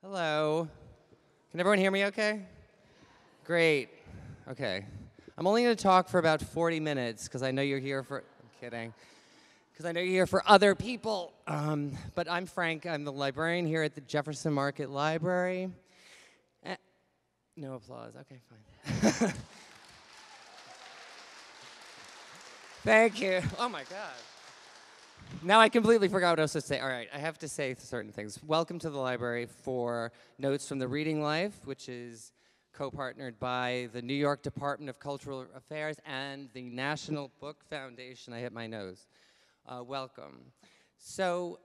Hello. Can everyone hear me okay? Great. Okay. I'm only going to talk for about 40 minutes because I know you're here for... I'm kidding. Because I know you're here for other people. But I'm Frank. I'm the librarian here at the Jefferson Market Library. No applause. Okay, fine. Thank you. Oh, my God. Now I completely forgot what I was supposed to say. All right, I have to say certain things. Welcome to the library for Notes from the Reading Life, which is co-partnered by the New York Department of Cultural Affairs and the National Book Foundation. I hit my nose. Welcome. So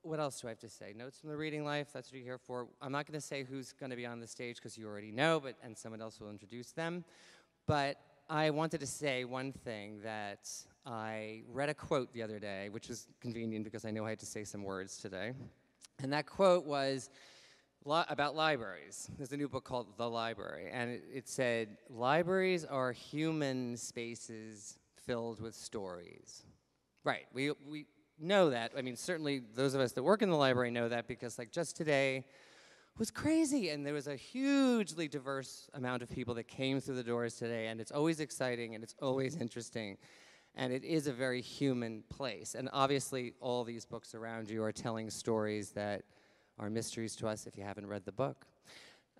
what else do I have to say? Notes from the Reading Life, that's what you're here for. I'm not going to say who's going to be on the stage because you already know, but and someone else will introduce them. But I wanted to say one thing that I read a quote the other day, which was convenient because I know I had to say some words today. And that quote was about libraries. There's a new book called The Library, and it said, libraries are human spaces filled with stories. Right, we know that. I mean, certainly those of us that work in the library know that because like just today was crazy, and there was a hugely diverse amount of people that came through the doors today, and it's always exciting and it's always interesting. And it is a very human place. And obviously, all these books around you are telling stories that are mysteries to us if you haven't read the book.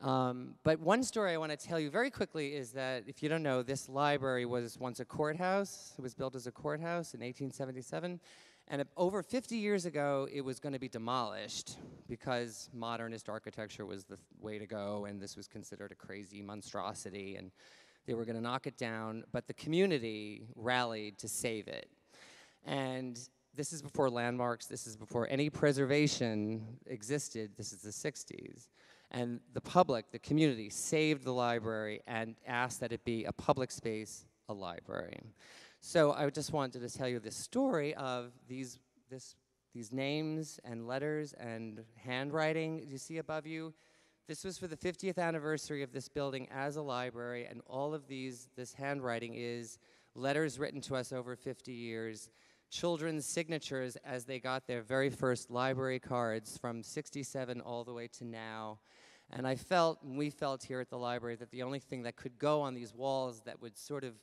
But one story I want to tell you very quickly is that, if you don't know, this library was once a courthouse. It was built as a courthouse in 1877. And over 50 years ago, it was going to be demolished because modernist architecture was the way to go, and this was considered a crazy monstrosity. And they were going to knock it down, but the community rallied to save it. And this is before landmarks. This is before any preservation existed. This is the 60s. And the public, the community, saved the library and asked that it be a public space, a library. So I just wanted to tell you this story of these names and letters and handwriting you see above you. This was for the 50th anniversary of this building as a library, and all of this handwriting is letters written to us over 50 years, children's signatures as they got their very first library cards from 67 all the way to now. And I felt, and we felt here at the library, that the only thing that could go on these walls that would sort of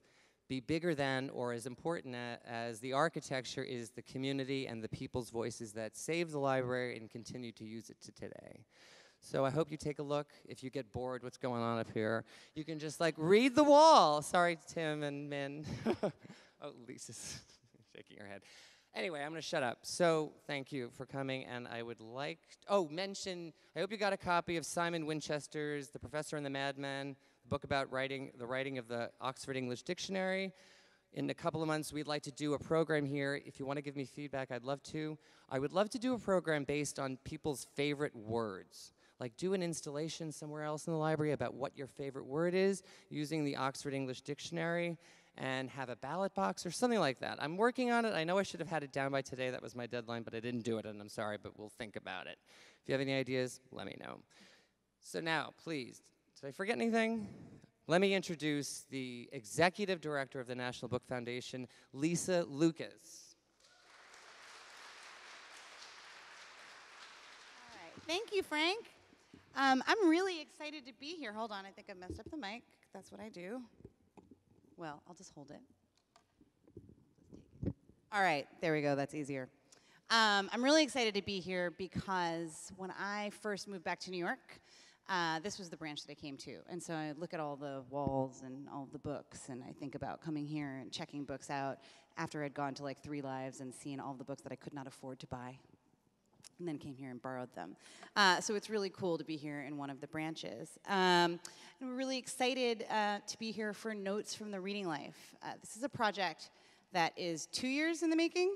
be bigger than or as important as the architecture is the community and the people's voices that saved the library and continue to use it to today. So I hope you take a look. If you get bored, what's going on up here? You can just like read the wall. Sorry, Tim and Min. Oh, Lisa's shaking her head. Anyway, I'm gonna shut up. So thank you for coming, and I would like, I hope you got a copy of Simon Winchester's The Professor and the Madman, the book about the writing of the Oxford English Dictionary. In a couple of months, we'd like to do a program here. If you want to give me feedback, I'd love to. I would love to do a program based on people's favorite words. Like do an installation somewhere else in the library about what your favorite word is using the Oxford English Dictionary and have a ballot box or something like that. I'm working on it. I know I should have had it down by today. That was my deadline, but I didn't do it, and I'm sorry, but we'll think about it. If you have any ideas, let me know. So now, please, did I forget anything? Let me introduce the Executive Director of the National Book Foundation, Lisa Lucas. All right. Thank you, Frank. I'm really excited to be here. Hold on, I think I messed up the mic. That's what I do. Well, I'll just hold it. All right, there we go, that's easier. I'm really excited to be here because when I first moved back to New York, this was the branch that I came to. And so I look at all the walls and all the books, and I think about coming here and checking books out after I'd gone to like 3 lives and seen all the books that I could not afford to buy, and then came here and borrowed them. So it's really cool to be here in one of the branches. And we're really excited to be here for Notes from the Reading Life. This is a project that is 2 years in the making.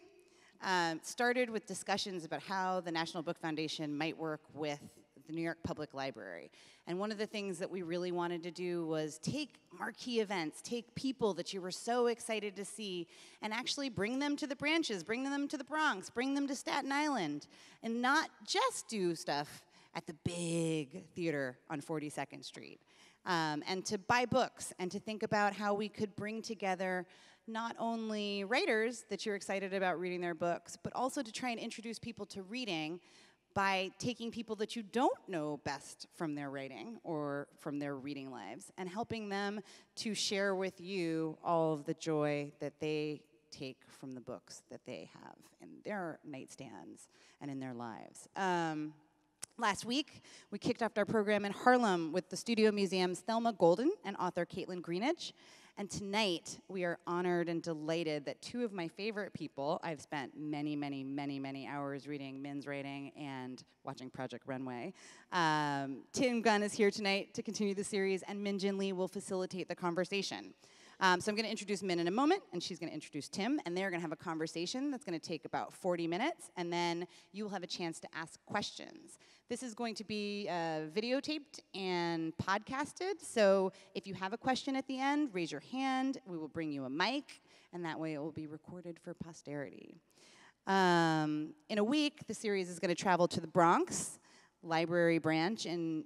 Started with discussions about how the National Book Foundation might work with the New York Public Library. And one of the things that we really wanted to do was take marquee events, take people that you were so excited to see, and actually bring them to the branches, bring them to the Bronx, bring them to Staten Island, and not just do stuff at the big theater on 42nd Street. And to buy books and to think about how we could bring together not only writers that you're excited about reading their books, but also to try and introduce people to reading by taking people that you don't know best from their writing or from their reading lives and helping them to share with you all of the joy that they take from the books that they have in their nightstands and in their lives. Last week, we kicked off our program in Harlem with the Studio Museum's Thelma Golden and author Caitlin Greenidge. And tonight, we are honored and delighted that two of my favorite people, I've spent many hours reading Min's writing and watching Project Runway. Tim Gunn is here tonight to continue the series, and Minjin Lee will facilitate the conversation. So I'm going to introduce Min in a moment, and she's going to introduce Tim, and they're going to have a conversation that's going to take about 40 minutes, and then you will have a chance to ask questions. This is going to be videotaped and podcasted, so if you have a question at the end, raise your hand, we will bring you a mic, and that way it will be recorded for posterity. In a week, the series is going to travel to the Bronx Library Branch in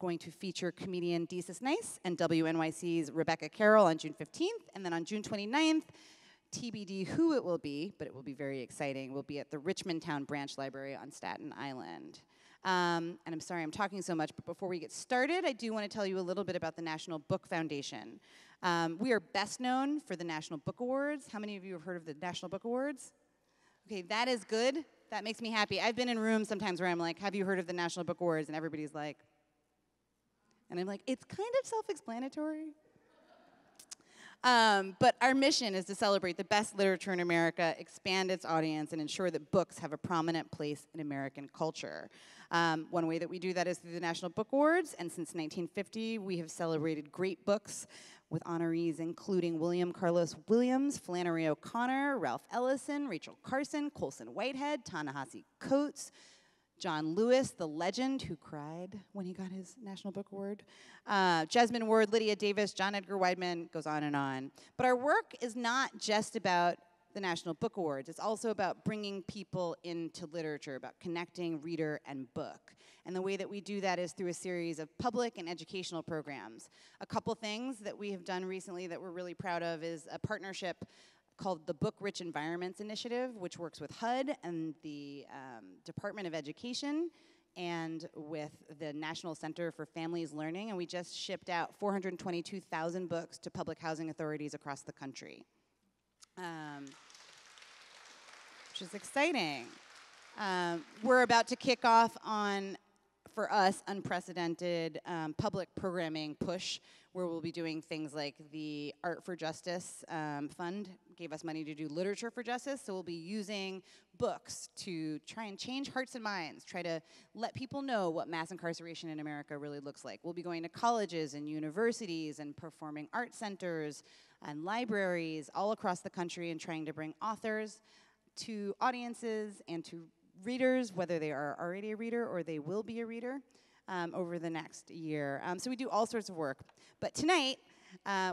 going to feature comedian Desus Nice and WNYC's Rebecca Carroll on June 15th. And then on June 29th, TBD who it will be, but it will be very exciting, will be at the Richmond Town Branch Library on Staten Island. And I'm sorry I'm talking so much, but before we get started, I do want to tell you a little bit about the National Book Foundation. We are best known for the National Book Awards. How many of you have heard of the National Book Awards? Okay, that is good. That makes me happy. I've been in rooms sometimes where I'm like, have you heard of the National Book Awards? And everybody's like, and I'm like, it's kind of self-explanatory. But our mission is to celebrate the best literature in America, expand its audience, and ensure that books have a prominent place in American culture. One way that we do that is through the National Book Awards, and since 1950, we have celebrated great books with honorees including William Carlos Williams, Flannery O'Connor, Ralph Ellison, Rachel Carson, Colson Whitehead, Ta-Nehisi Coates, John Lewis, the legend who cried when he got his National Book Award, Jesmyn Ward, Lydia Davis, John Edgar Wideman, goes on and on. But our work is not just about the National Book Awards. It's also about bringing people into literature, about connecting reader and book. And the way that we do that is through a series of public and educational programs. A couple things that we have done recently that we're really proud of is a partnership called the Book Rich Environments Initiative, which works with HUD and the Department of Education and with the National Center for Families Learning, and we just shipped out 422,000 books to public housing authorities across the country, which is exciting. We're about to kick off on, for us, unprecedented public programming push, where we'll be doing things like the Art for Justice Fund gave us money to do Literature for Justice, so we'll be using books to try and change hearts and minds, try to let people know what mass incarceration in America really looks like. We'll be going to colleges and universities and performing art centers and libraries all across the country and trying to bring authors to audiences and to readers, whether they are already a reader or they will be a reader over the next year. So we do all sorts of work. But tonight,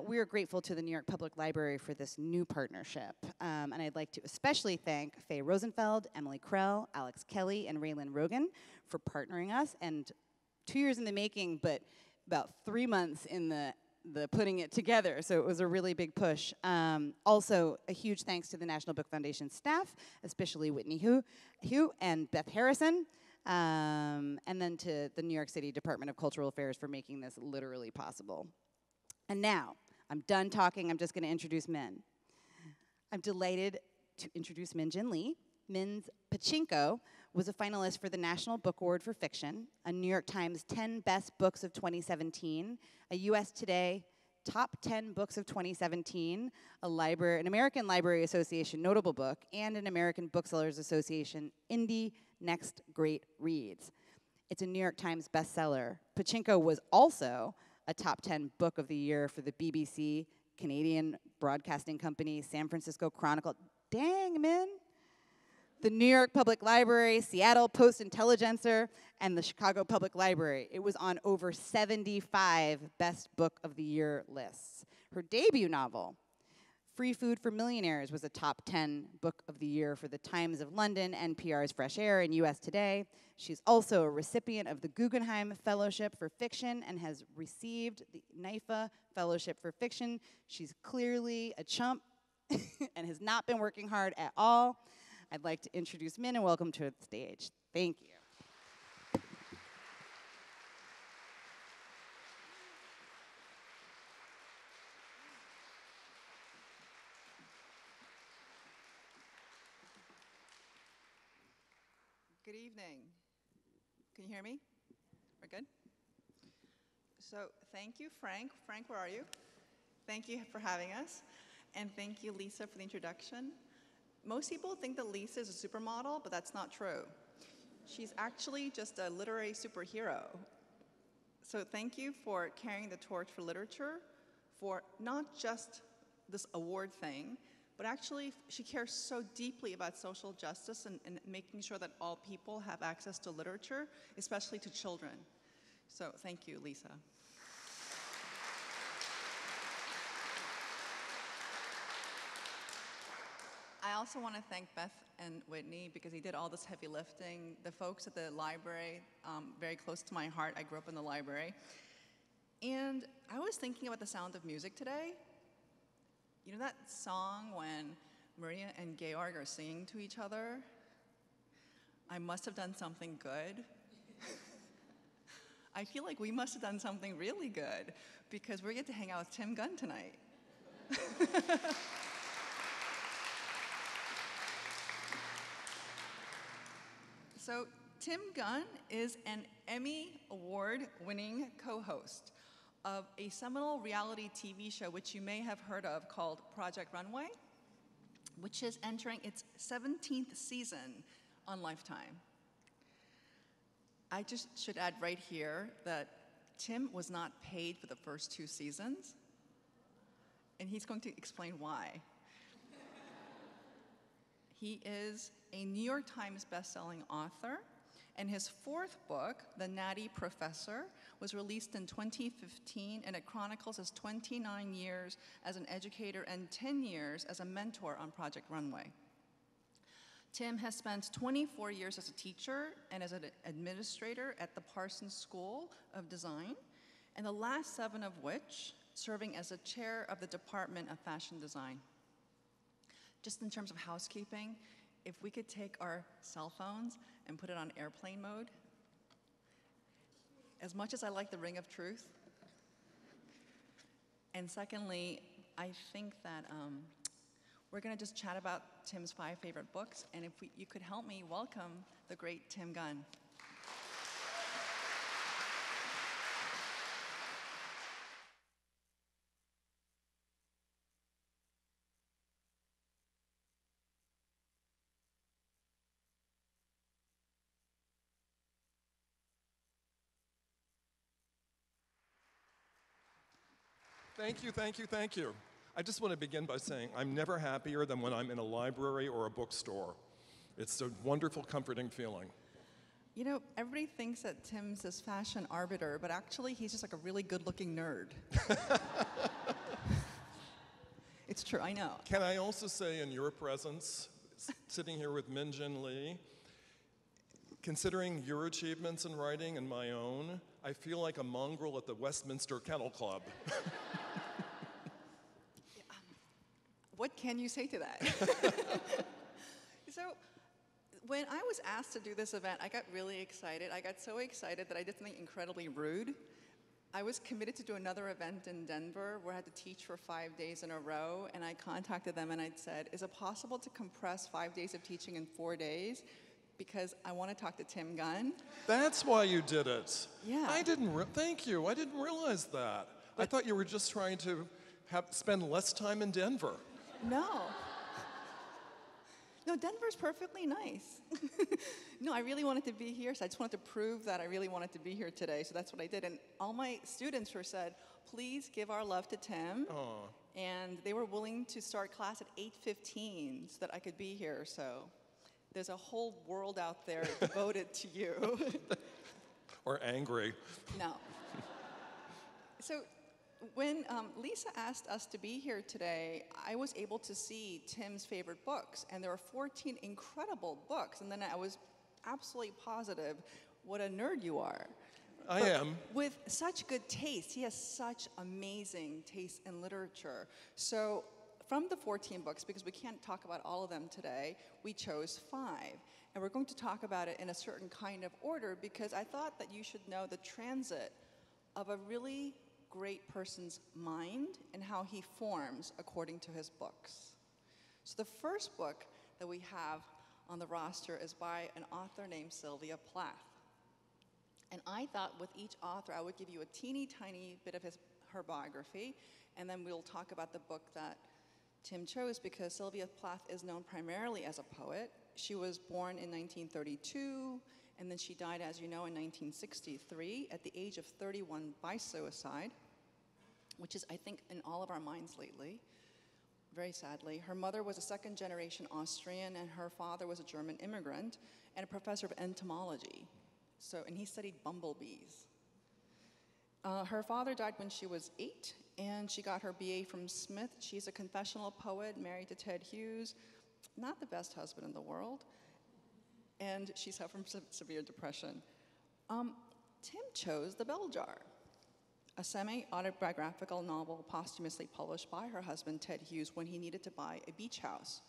we are grateful to the New York Public Library for this new partnership. And I'd like to especially thank Faye Rosenfeld, Emily Krell, Alex Kelly, and Raylan Rogan for partnering us. And 2 years in the making, but about 3 months in the putting it together, so it was a really big push. Also, a huge thanks to the National Book Foundation staff, especially Whitney Hugh and Beth Harrison, and then to the New York City Department of Cultural Affairs for making this literally possible. And now, I'm done talking, I'm just gonna introduce Min. I'm delighted to introduce Minjin Lee. Min's Pachinko was a finalist for the National Book Award for Fiction, a New York Times 10 Best Books of 2017, a US Today Top 10 Books of 2017, an American Library Association Notable Book, and an American Booksellers Association Indie Next Great Reads. It's a New York Times bestseller. Pachinko was also a top 10 book of the year for the BBC, Canadian Broadcasting Company, San Francisco Chronicle, dang, man, the New York Public Library, Seattle Post-Intelligencer, and the Chicago Public Library. It was on over 75 Best Book of the Year lists. Her debut novel, Free Food for Millionaires, was a top 10 book of the year for the Times of London, NPR's Fresh Air, and US Today. She's also a recipient of the Guggenheim Fellowship for Fiction and has received the NYFA Fellowship for Fiction. She's clearly a chump and has not been working hard at all. I'd like to introduce Min and welcome to the stage. Thank you. Good evening. Can you hear me? We're good? So thank you, Frank. Frank, where are you? Thank you for having us. And thank you, Lisa, for the introduction. Most people think that Lisa is a supermodel, but that's not true. She's actually just a literary superhero. So thank you for carrying the torch for literature, for not just this award thing, but actually she cares so deeply about social justice and making sure that all people have access to literature, especially to children. So thank you, Lisa. I also want to thank Beth and Whitney because they did all this heavy lifting. The folks at the library, very close to my heart. I grew up in the library. And I was thinking about The Sound of Music today. You know that song when Maria and Georg are singing to each other? I must have done something good. I feel like we must have done something really good because we get to hang out with Tim Gunn tonight. So Tim Gunn is an Emmy Award-winning co-host of a seminal reality TV show, which you may have heard of, called Project Runway, which is entering its 17th season on Lifetime. I just should add right here that Tim was not paid for the first two seasons, and he's going to explain why. He is a New York Times best-selling author, and his fourth book, The Natty Professor, was released in 2015, and it chronicles his 29 years as an educator and 10 years as a mentor on Project Runway. Tim has spent 24 years as a teacher and as an administrator at the Parsons School of Design, and the last 7 of which serving as a chair of the Department of Fashion Design. Just in terms of housekeeping, if we could take our cell phones and put it on airplane mode, as much as I like the ring of truth. And secondly, I think that we're going to just chat about Tim's 5 favorite books, and if you could help me welcome the great Tim Gunn. Thank you, thank you, thank you. I just want to begin by saying I'm never happier than when I'm in a library or a bookstore. It's a wonderful, comforting feeling. You know, everybody thinks that Tim's this fashion arbiter, but actually he's just like a really good-looking nerd. It's true, I know. Can I also say in your presence, sitting here with Min-Jin Lee, considering your achievements in writing and my own, I feel like a mongrel at the Westminster Kennel Club. What can you say to that? So, when I was asked to do this event, I got really excited. I got so excited that I did something incredibly rude. I was committed to do another event in Denver where I had to teach for 5 days in a row, and I contacted them and I said, is it possible to compress 5 days of teaching in 4 days? Because I want to talk to Tim Gunn. That's why you did it. Yeah. Thank you. I didn't realize that. But I thought you were just trying to spend less time in Denver. No. No, Denver's perfectly nice. No, I really wanted to be here, so I just wanted to prove that I really wanted to be here today, so that's what I did. And all my students were said, please give our love to Tim. Aww. And they were willing to start class at 8:15 so that I could be here, so. There's a whole world out there devoted to you. Or angry. No. So when Lisa asked us to be here today, I was able to see Tim's favorite books. And there were 14 incredible books. And then I was absolutely positive what a nerd you are. I am. With such good taste. He has such amazing taste in literature. So from the 14 books, because we can't talk about all of them today, we chose 5. And we're going to talk about it in a certain kind of order because I thought that you should know the transit of a really great person's mind and how he forms according to his books. So the first book that we have on the roster is by an author named Sylvia Plath. And I thought with each author, I would give you a teeny tiny bit of her biography, and then we'll talk about the book that Tim chose, because Sylvia Plath is known primarily as a poet. She was born in 1932, and then she died, as you know, in 1963 at the age of 31 by suicide, which is, I think, in all of our minds lately, very sadly. Her mother was a second-generation Austrian, and her father was a German immigrant and a professor of entomology. And he studied bumblebees. Her father died when she was 8, and she got her BA from Smith. She's a confessional poet, married to Ted Hughes, not the best husband in the world, and she suffered from severe depression. Tim chose The Bell Jar, a semi-autobiographical novel posthumously published by her husband, Ted Hughes, when he needed to buy a beach house.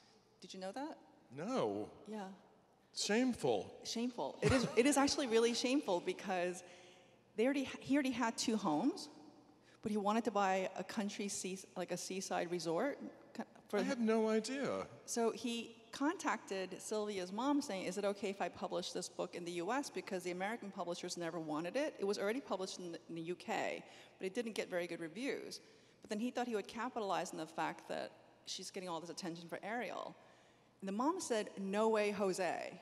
Did you know that? No. Yeah. Shameful. Shameful. It is actually really shameful, because he already had 2 homes, but he wanted to buy a seaside resort. I had no idea. So he contacted Sylvia's mom saying, is it okay if I publish this book in the US? Because the American publishers never wanted it. It was already published in the UK, but it didn't get very good reviews. But then he thought he would capitalize on the fact that she's getting all this attention for Ariel. And the mom said, no way, Jose.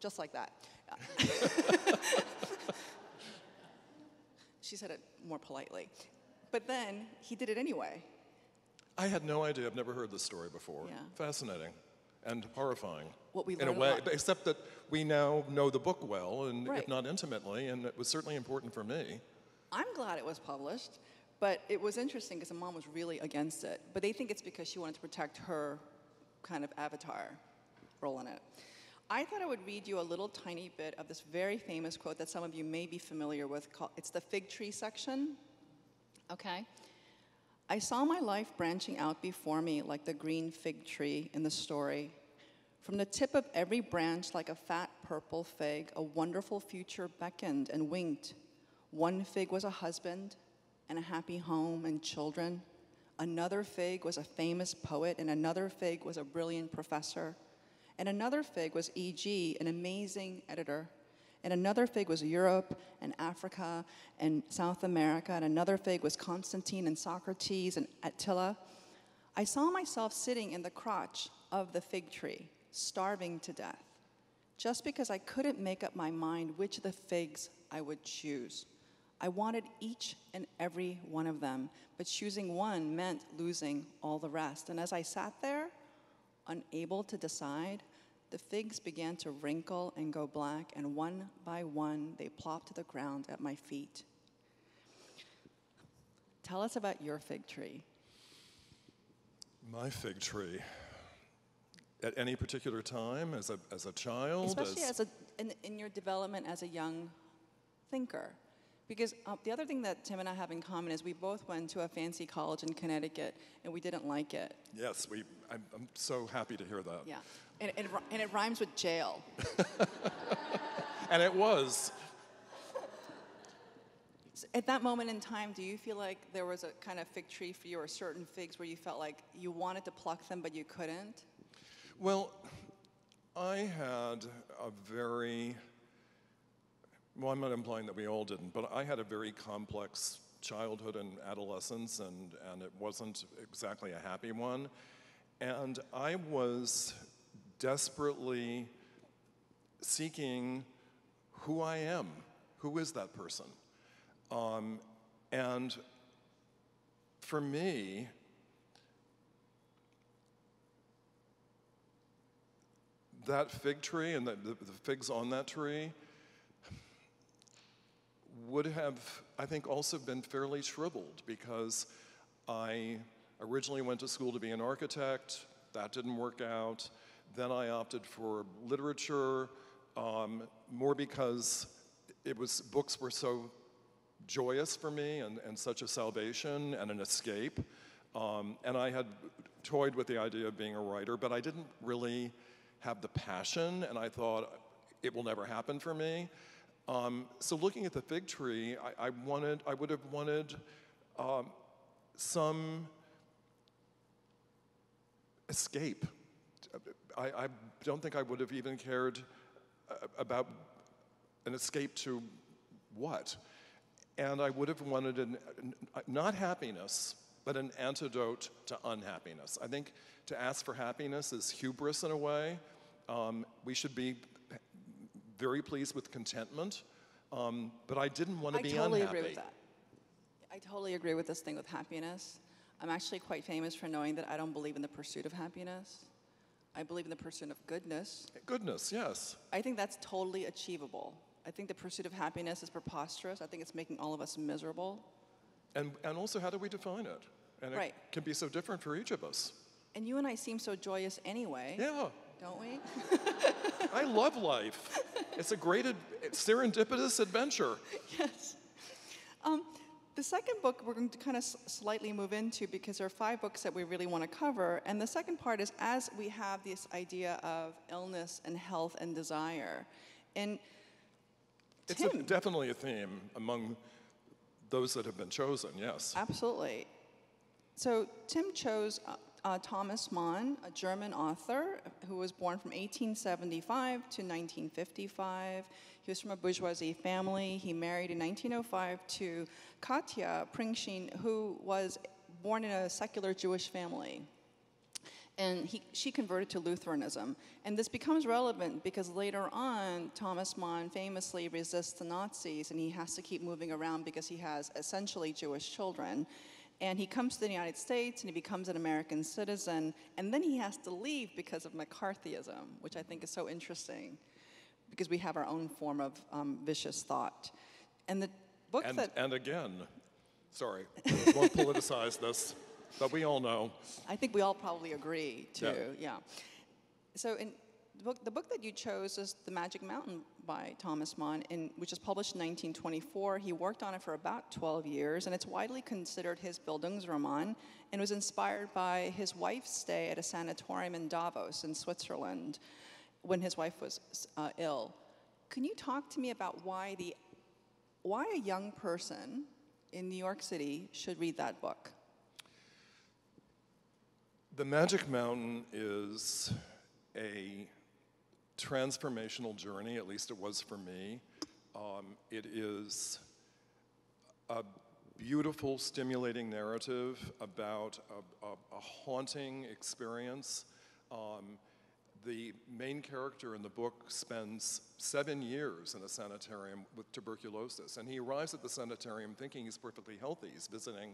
Just like that. She said it more politely. But then he did it anyway. I had no idea. I've never heard this story before. Yeah. Fascinating and horrifying in a way, except that we now know the book well, and right. If not intimately, and it was certainly important for me. I'm glad it was published, but it was interesting because the mom was really against it. But they think it's because she wanted to protect her kind of avatar role in it. I thought I would read you a little tiny bit of this very famous quote that some of you may be familiar with. It's the fig tree section. Okay. I saw my life branching out before me like the green fig tree in the story. From the tip of every branch, like a fat purple fig, a wonderful future beckoned and winked. One fig was a husband and a happy home and children. Another fig was a famous poet, and another fig was a brilliant professor. And another fig was E.G., an amazing editor. And another fig was Europe and Africa and South America. And another fig was Constantine and Socrates and Attila. I saw myself sitting in the crotch of the fig tree, starving to death, just because I couldn't make up my mind which of the figs I would choose. I wanted each and every one of them, but choosing one meant losing all the rest. And as I sat there, unable to decide, the figs began to wrinkle and go black, and one by one, they plopped to the ground at my feet. Tell us about your fig tree. My fig tree. At any particular time, as a child? Especially in your development as a young thinker. Because the other thing that Tim and I have in common is we both went to a fancy college in Connecticut, and we didn't like it. Yes, I'm so happy to hear that. Yeah, and it rhymes with jail. And it was. So at that moment in time, do you feel like there was a kind of fig tree for you, or certain figs where you felt like you wanted to pluck them, but you couldn't? Well, I had a very... Well, I'm not implying that we all didn't, but I had a very complex childhood and adolescence, and it wasn't exactly a happy one. And I was desperately seeking who I am. Who is that person? And for me, that fig tree and the figs on that tree would have, I think, also been fairly shriveled, because I originally went to school to be an architect. That didn't work out. Then I opted for literature, more because books were so joyous for me and such a salvation and an escape. And I had toyed with the idea of being a writer, but I didn't really have the passion, and I thought it will never happen for me. So looking at the fig tree, I would have wanted some escape, I don't think I would have even cared about an escape to what. And I would have wanted not happiness, but an antidote to unhappiness. I think to ask for happiness is hubris in a way. We should be very pleased with contentment, but I didn't want to be unhappy. I totally agree with that. I totally agree with this thing with happiness. I'm actually quite famous for knowing that I don't believe in the pursuit of happiness. I believe in the pursuit of goodness. Goodness, yes. I think that's totally achievable. I think the pursuit of happiness is preposterous. I think it's making all of us miserable. And also, how do we define it? And right. It can be so different for each of us. And you and I seem so joyous anyway. Yeah. Don't we? I love life. It's a great serendipitous adventure. Yes. The second book we're going to kind of slightly move into because there are 5 books that we really want to cover. And the second part is as we have this idea of illness and health and desire. And it's definitely a theme among those that have been chosen, yes. Absolutely. So Tim chose Thomas Mann, a German author who was born from 1875 to 1955. He was from a bourgeoisie family. He married in 1905 to Katia Pringsheim, who was born in a secular Jewish family. And she converted to Lutheranism. And this becomes relevant because later on, Thomas Mann famously resists the Nazis, and he has to keep moving around because he has essentially Jewish children. And he comes to the United States, and he becomes an American citizen, and then he has to leave because of McCarthyism, which I think is so interesting, because we have our own form of vicious thought. And the book And again, sorry, I won't politicize this, but we all know. I think we all probably agree, too, yeah. So in the book that you chose is The Magic Mountain by Thomas Mann, which is published in 1924. He worked on it for about 12 years, and it's widely considered his Bildungsroman, and was inspired by his wife's stay at a sanatorium in Davos in Switzerland when his wife was ill. Can you talk to me about why a young person in New York City should read that book? The Magic Mountain is a transformational journey, at least it was for me. It is a beautiful, stimulating narrative about a haunting experience. The main character in the book spends 7 years in a sanitarium with tuberculosis, and he arrives at the sanitarium thinking he's perfectly healthy. He's visiting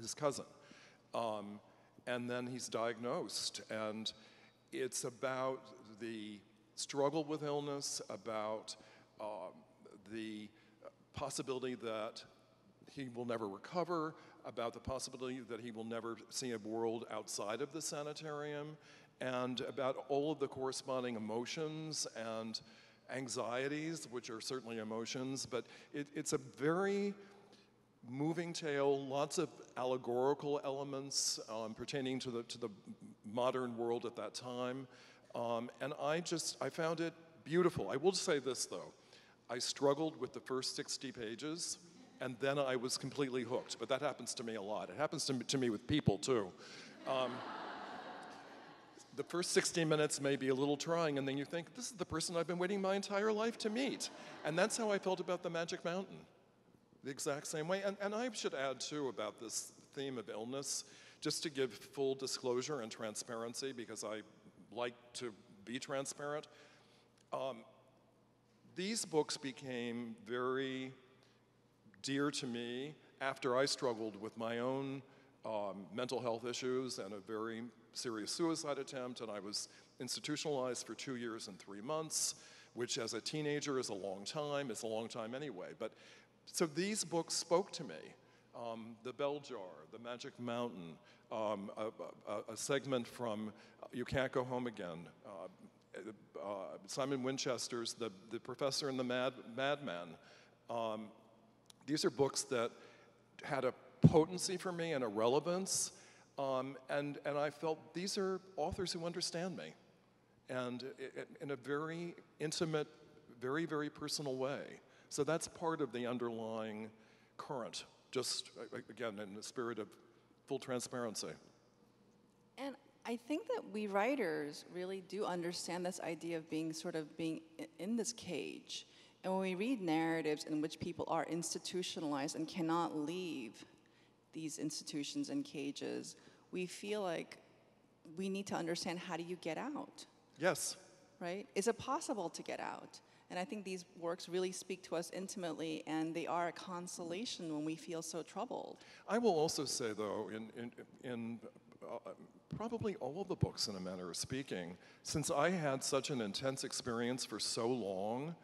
his cousin. And then he's diagnosed, and it's about the struggle with illness, about the possibility that he will never recover, about the possibility that he will never see a world outside of the sanitarium, and about all of the corresponding emotions and anxieties, which are certainly emotions, but it's a very moving tale, lots of allegorical elements pertaining to the modern world at that time, and I found it beautiful. I will say this though, I struggled with the first 60 pages, and then I was completely hooked, but that happens to me a lot. It happens to me with people too. The first 60 minutes may be a little trying, and then you think, this is the person I've been waiting my entire life to meet, and that's how I felt about The Magic Mountain. The exact same way, and I should add too about this theme of illness, just to give full disclosure and transparency, because I like to be transparent. These books became very dear to me after I struggled with my own mental health issues and a very serious suicide attempt, and I was institutionalized for 2 years and 3 months, which as a teenager is a long time. It's a long time anyway, but so these books spoke to me. The Bell Jar, The Magic Mountain, a segment from You Can't Go Home Again, Simon Winchester's The Professor and the Madman. These are books that had a potency for me and a relevance, and I felt these are authors who understand me, and in a very intimate, very, very personal way. So that's part of the underlying current, just, again, in the spirit of full transparency. And I think that we writers really do understand this idea of being sort of being in this cage. And when we read narratives in which people are institutionalized and cannot leave these institutions and cages, we feel like we need to understand, how do you get out? Yes. Right? Is it possible to get out? And I think these works really speak to us intimately, and they are a consolation when we feel so troubled. I will also say, though, in probably all of the books, in a manner of speaking, since I had such an intense experience for so long,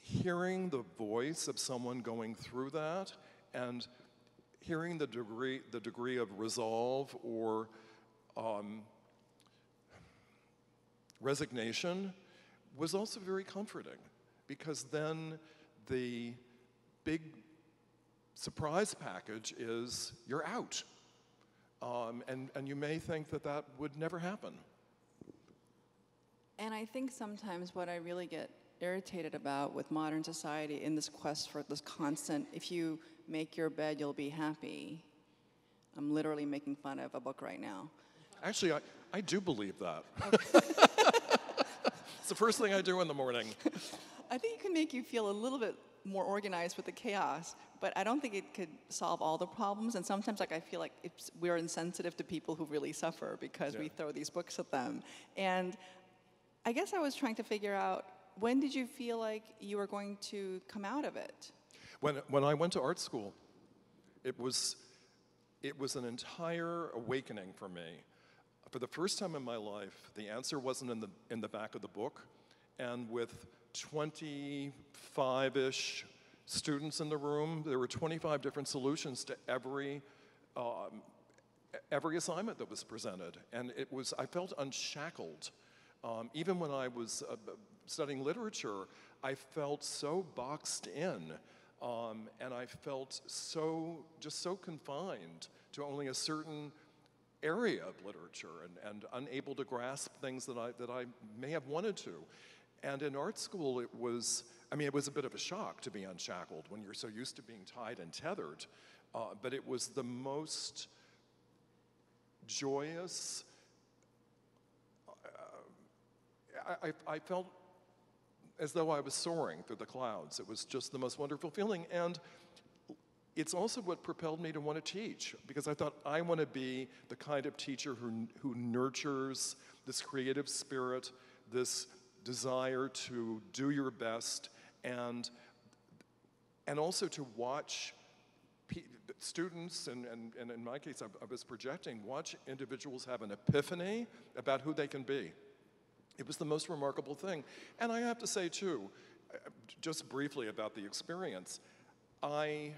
hearing the voice of someone going through that and hearing the degree of resolve or resignation was also very comforting, because then the big surprise package is you're out. And you may think that that would never happen. And I think sometimes what I really get irritated about with modern society in this quest for this constant, if you make your bed, you'll be happy. I'm literally making fun of a book right now. Actually, I do believe that. Okay. It's the first thing I do in the morning. I think it can make you feel a little bit more organized with the chaos, but I don't think it could solve all the problems. And sometimes, like, I feel like it's, we're insensitive to people who really suffer because we throw these books at them. And I guess I was trying to figure out, when did you feel like you were going to come out of it? When I went to art school, it was an entire awakening for me. For the first time in my life, the answer wasn't in the back of the book. And with 25-ish students in the room, there were 25 different solutions to every assignment that was presented. And it was, I felt unshackled. Even when I was studying literature, I felt so boxed in, and I felt just so confined to only a certain area of literature, and unable to grasp things that I may have wanted to. And in art school, it was a bit of a shock to be unshackled when you're so used to being tied and tethered, but it was the most joyous, I felt as though I was soaring through the clouds. It was just the most wonderful feeling. And it's also what propelled me to want to teach, because I thought, I want to be the kind of teacher who nurtures this creative spirit, this desire to do your best, and also to watch students, and in my case, I was projecting, watch individuals have an epiphany about who they can be. It was the most remarkable thing. And I have to say, too, just briefly about the experience, I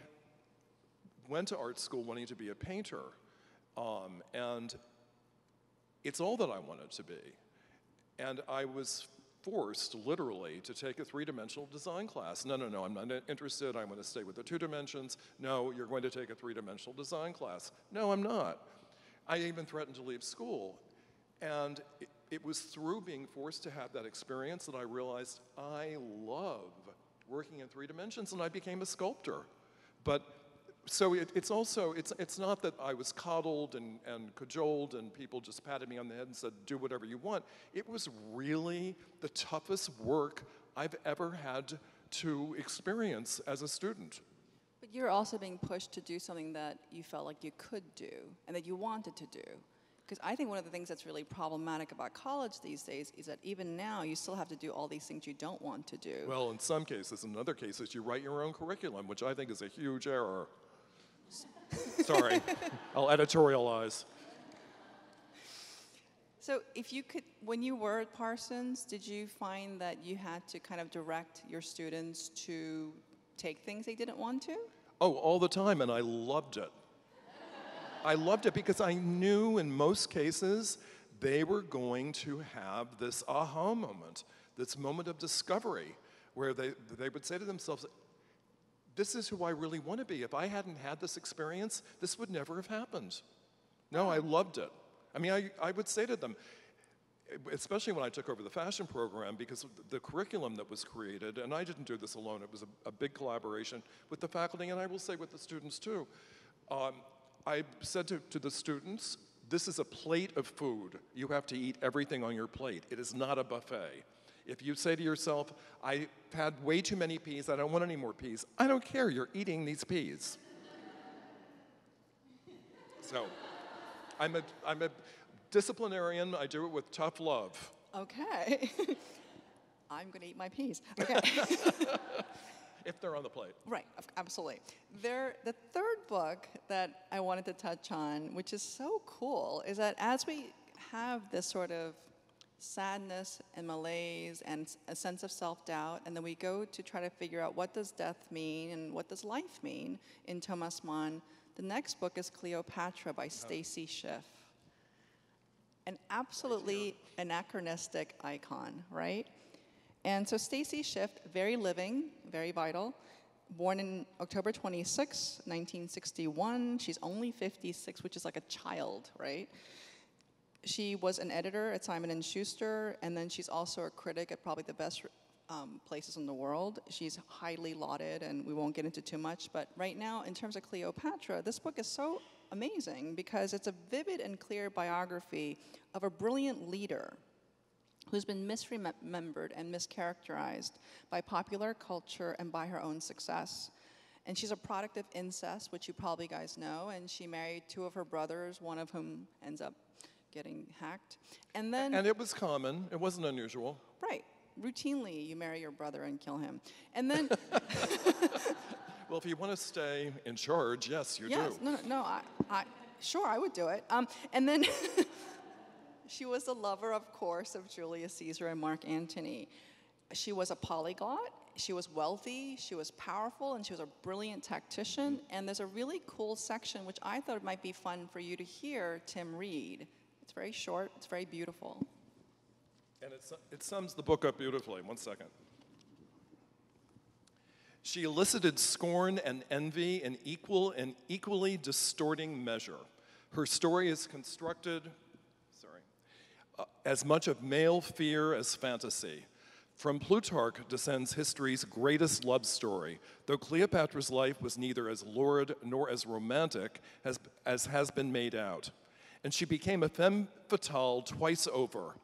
went to art school wanting to be a painter, and it's all that I wanted to be. And I was forced, literally, to take a three-dimensional design class. No, I'm not interested. I want to stay with the two dimensions. No, you're going to take a three-dimensional design class. No, I'm not. I even threatened to leave school. And it was through being forced to have that experience that I realized I love working in three dimensions, and I became a sculptor. But so it's not that I was coddled and cajoled and people just patted me on the head and said, do whatever you want. It was really the toughest work I've ever had to experience as a student. But you're also being pushed to do something that you felt like you could do and that you wanted to do. Because I think one of the things that's really problematic about college these days is that even now you still have to do all these things you don't want to do. Well, in some cases. In other cases, you write your own curriculum, which I think is a huge error. Sorry, I'll editorialize. So if you could, when you were at Parsons, did you find that you had to kind of direct your students to take things they didn't want to? Oh, all the time, and I loved it. I loved it because I knew in most cases they were going to have this aha moment, this moment of discovery, where they would say to themselves, this is who I really want to be. If I hadn't had this experience, this would never have happened. No, I loved it. I mean, I would say to them, especially when I took over the fashion program, because the curriculum that was created, and I didn't do this alone, it was a big collaboration with the faculty, and I will say with the students too, I said to the students, This is a plate of food. You have to eat everything on your plate. It is not a buffet. If you say to yourself, I've had way too many peas, I don't want any more peas, I don't care, you're eating these peas. So, I'm a disciplinarian, I do it with tough love. Okay. I'm gonna eat my peas, okay. If they're on the plate. Right, absolutely. The third book that I wanted to touch on, which is so cool, is that as we have this sort of sadness and malaise and a sense of self-doubt, and then we go to try to figure out what does death mean and what does life mean in Thomas Mann, the next book is Cleopatra by Stacy Schiff. An absolutely anachronistic icon, right? And so Stacy Schiff, very living, very vital, born in October 26, 1961. She's only 56, which is like a child, right? She was an editor at Simon & Schuster, and then she's also a critic at probably the best places in the world. She's highly lauded, and we won't get into too much, but right now, in terms of Cleopatra, this book is so amazing because it's a vivid and clear biography of a brilliant leader who's been misremembered and mischaracterized by popular culture and by her own success. And she's a product of incest, which you probably guys know, and she married two of her brothers, one of whom ends up getting hacked. And it was common, it wasn't unusual. Right, routinely you marry your brother and kill him. And then... Well, if you want to stay in charge, yes, you do. No, sure, I would do it. And then... She was the lover, of course, of Julius Caesar and Mark Antony. She was a polyglot, she was wealthy, she was powerful, and she was a brilliant tactician. And there's a really cool section, which I thought might be fun for you to hear Tim read. It's very short, it's very beautiful. And it sums the book up beautifully. One second. She elicited scorn and envy in equal and equally distorting measure. Her story is constructed as much of male fear as fantasy. From Plutarch descends history's greatest love story, though Cleopatra's life was neither as lurid nor as romantic as has been made out. And she became a femme fatale twice over.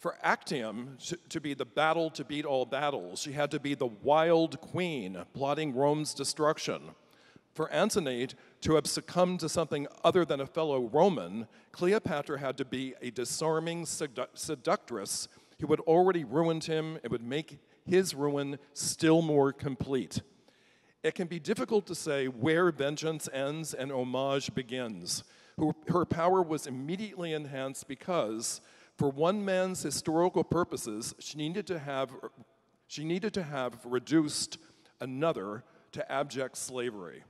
For Actium to be the battle to beat all battles, she had to be the wild queen plotting Rome's destruction. For Antony to have succumbed to something other than a fellow Roman, Cleopatra had to be a disarming seductress who had already ruined him and would make his ruin still more complete. It can be difficult to say where vengeance ends and homage begins. Her power was immediately enhanced because, for one man's historical purposes, she needed to have reduced another to abject slavery.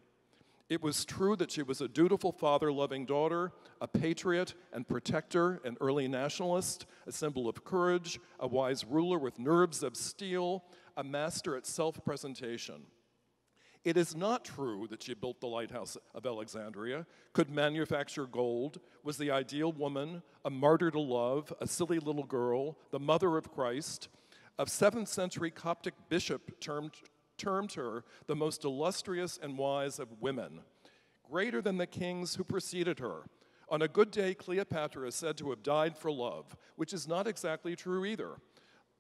It was true that she was a dutiful father-loving daughter, a patriot and protector, an early nationalist, a symbol of courage, a wise ruler with nerves of steel, a master at self-presentation. It is not true that she built the lighthouse of Alexandria, could manufacture gold, was the ideal woman, a martyr to love, a silly little girl, the mother of Christ. A 7th century Coptic bishop termed her the most illustrious and wise of women, greater than the kings who preceded her. On a good day, Cleopatra is said to have died for love, which is not exactly true either.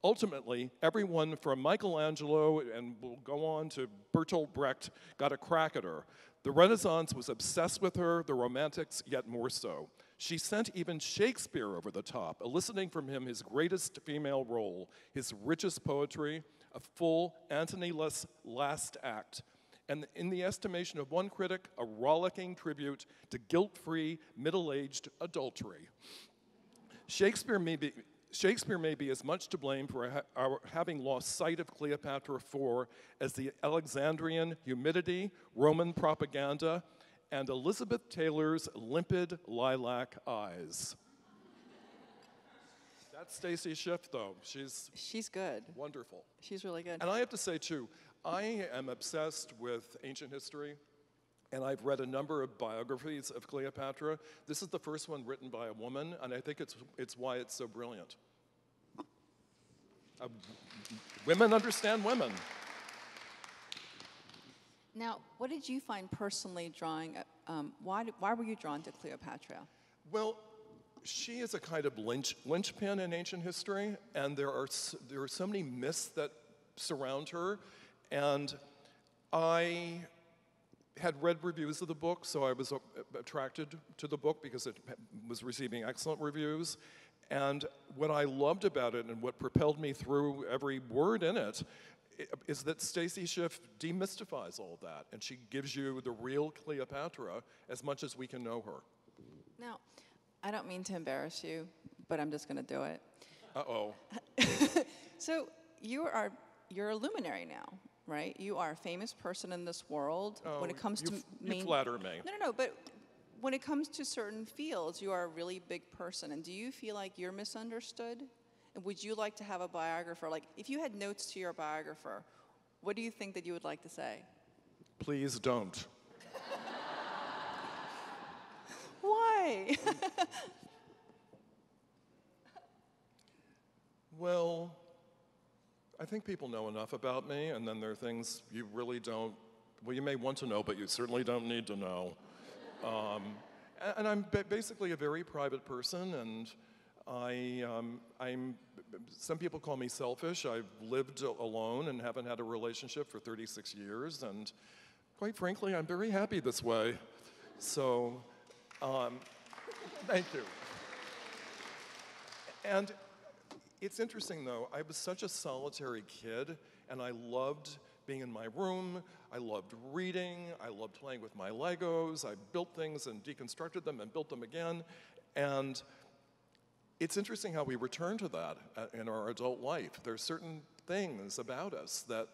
Ultimately, everyone from Michelangelo, and we'll go on to Bertolt Brecht, got a crack at her. The Renaissance was obsessed with her, the Romantics yet more so. She sent even Shakespeare over the top, eliciting from him his greatest female role, his richest poetry, a full Antony-less last act, and in the estimation of one critic, a rollicking tribute to guilt-free, middle-aged adultery. Shakespeare may be as much to blame for our having lost sight of Cleopatra IV as the Alexandrian humidity, Roman propaganda, and Elizabeth Taylor's limpid lilac eyes. That's Stacy Schiff, though. She's good. Wonderful. She's really good. And I have to say, too, I am obsessed with ancient history, and I've read a number of biographies of Cleopatra. This is the first one written by a woman, and I think it's why it's so brilliant. Women understand women. Now, what did you find personally drawing? Why were you drawn to Cleopatra? Well, she is a kind of linchpin in ancient history, and there are so many myths that surround her, and I had read reviews of the book, so I was attracted to the book because it was receiving excellent reviews. And what I loved about it and what propelled me through every word in it is that Stacy Schiff demystifies all that, and she gives you the real Cleopatra as much as we can know her. Now, I don't mean to embarrass you, but I'm just going to do it. Uh-oh. So you're a luminary now, right? You are a famous person in this world. Oh, when it comes to you flatter me. No, but when it comes to certain fields, you are a really big person. And do you feel like you're misunderstood? And would you like to have a biographer? Like, if you had notes to your biographer, what do you think that you would like to say? Please don't. Why? Well, I think people know enough about me, and then there are things you really don't, well, you may want to know, but you certainly don't need to know. And I'm basically a very private person, and some people call me selfish. I've lived alone and haven't had a relationship for 36 years, and quite frankly, I'm very happy this way. So, thank you. And it's interesting, though. I was such a solitary kid, and I loved being in my room. I loved reading. I loved playing with my Legos. I built things and deconstructed them and built them again. And it's interesting how we return to that in our adult life. There are certain things about us that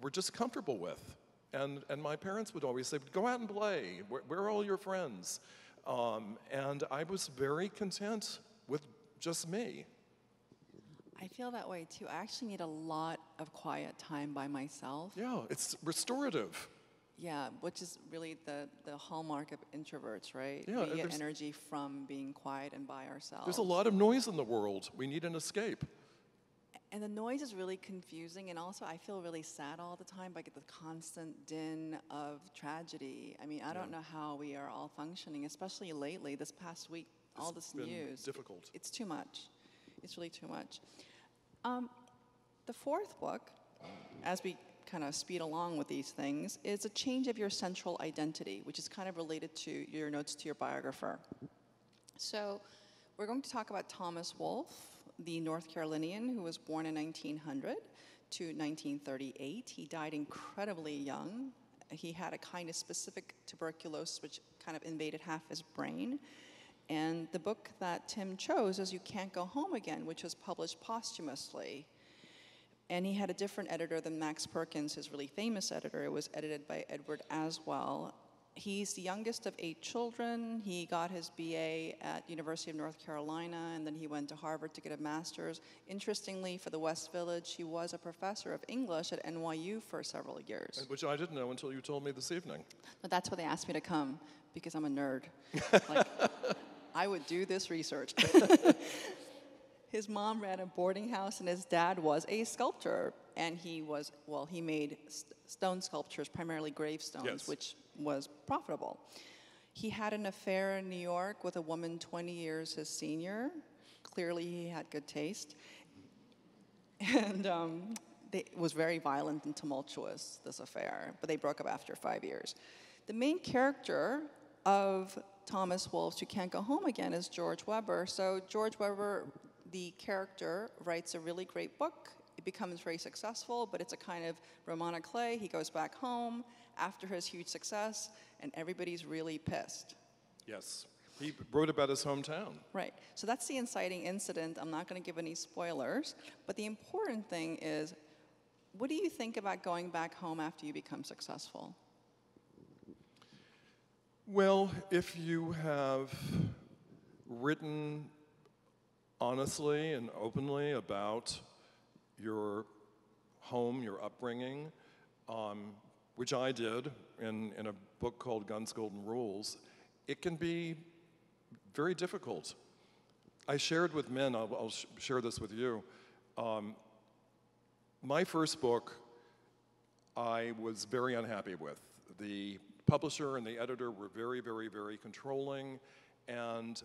we're just comfortable with. And my parents would always say, go out and play. Where are all your friends? And I was very content with just me. I feel that way, too. I actually need a lot of quiet time by myself. Yeah, it's restorative. Yeah, which is really the hallmark of introverts, right? Yeah, we get energy from being quiet and by ourselves. There's a lot of noise in the world. We need an escape. And the noise is really confusing, and also I feel really sad all the time by the constant din of tragedy. I mean, I don't know how we are all functioning, especially lately, this past week, all this news. It's been difficult. It's too much. It's really too much. The fourth book, as we kind of speed along with these things, is a change of your central identity, which is kind of related to your notes to your biographer. So we're going to talk about Thomas Wolfe, the North Carolinian who was born in 1900 to 1938. He died incredibly young. He had a kind of specific tuberculosis which kind of invaded half his brain. And the book that Tim chose is You Can't Go Home Again, which was published posthumously. And he had a different editor than Max Perkins, his really famous editor. It was edited by Edward Aswell. He's the youngest of 8 children. He got his BA at University of North Carolina, and then he went to Harvard to get a master's. Interestingly, for the West Village, he was a professor of English at NYU for several years. Which I didn't know until you told me this evening. But that's why they asked me to come, because I'm a nerd. Like, I would do this research. His mom ran a boarding house, and his dad was a sculptor. And he was, well, he made stone sculptures, primarily gravestones, which was profitable. He had an affair in New York with a woman 20 years his senior. Clearly, he had good taste. And it was very violent and tumultuous, this affair. But they broke up after 5 years. The main character of Thomas Wolfe's You Can't Go Home Again is George Webber. So George Webber, the character, writes a really great book. It becomes very successful, but it's a kind of Romana Clay. He goes back home after his huge success, and everybody's really pissed. Yes. He wrote about his hometown. Right. So that's the inciting incident. I'm not going to give any spoilers. But the important thing is, what do you think about going back home after you become successful? Well, if you have written honestly and openly about your home, your upbringing, which I did in a book called Guns, Golden Rules, it can be very difficult. I shared with men, I'll share this with you, my first book I was very unhappy with. The publisher and the editor were very, very, very controlling, and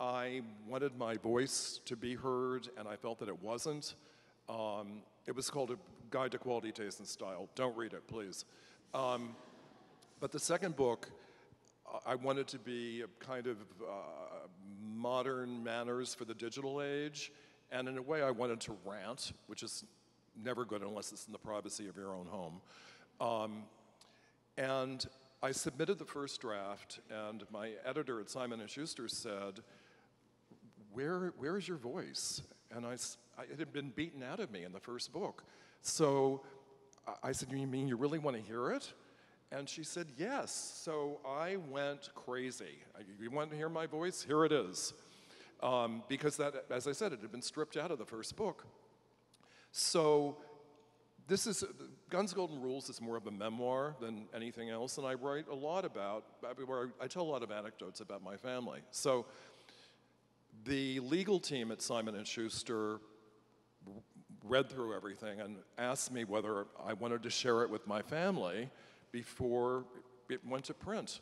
I wanted my voice to be heard, and I felt that it wasn't. It was called A Guide to Quality, Taste, and Style. Don't read it, please. But the second book, I wanted to be a kind of modern manners for the digital age, and in a way I wanted to rant, which is never good unless it's in the privacy of your own home. And I submitted the first draft, and my editor at Simon & Schuster said, where is your voice? And it had been beaten out of me in the first book. So I said, you mean you really want to hear it? And she said, yes. So I went crazy. You want to hear my voice? Here it is. Because that, as I said, it had been stripped out of the first book. So this is, Guns, Golden Rules is more of a memoir than anything else, and I write a lot about, I tell a lot of anecdotes about my family. So the legal team at Simon & Schuster read through everything and asked me whether I wanted to share it with my family before it went to print.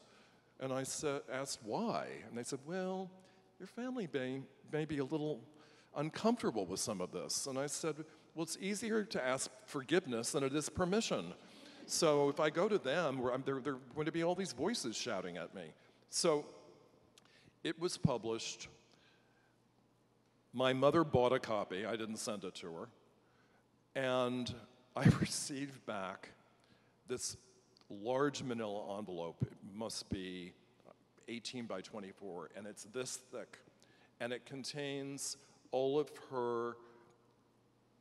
And I asked why, and they said, well, your family may be a little uncomfortable with some of this. And I said, well, it's easier to ask forgiveness than it is permission. So if I go to them, there are going to be all these voices shouting at me. So it was published. My mother bought a copy. I didn't send it to her. And I received back this large manila envelope. It must be 18 by 24, and it's this thick. And it contains all of her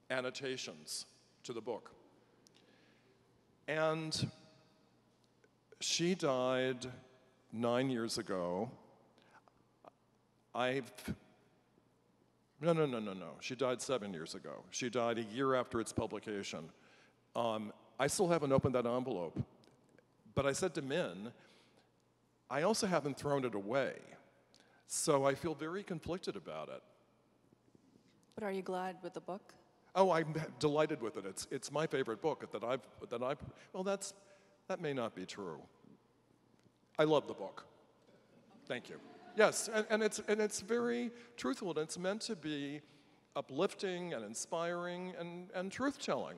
annotations to the book. And she died 9 years ago. No. She died 7 years ago. She died a year after its publication. I still haven't opened that envelope. But I said to Min, I also haven't thrown it away. So I feel very conflicted about it. But are you glad with the book? Oh, I'm delighted with it. It's my favorite book that I've well, that may not be true. I love the book. Thank you. Yes, and it's very truthful, and it's meant to be uplifting and inspiring and truth-telling.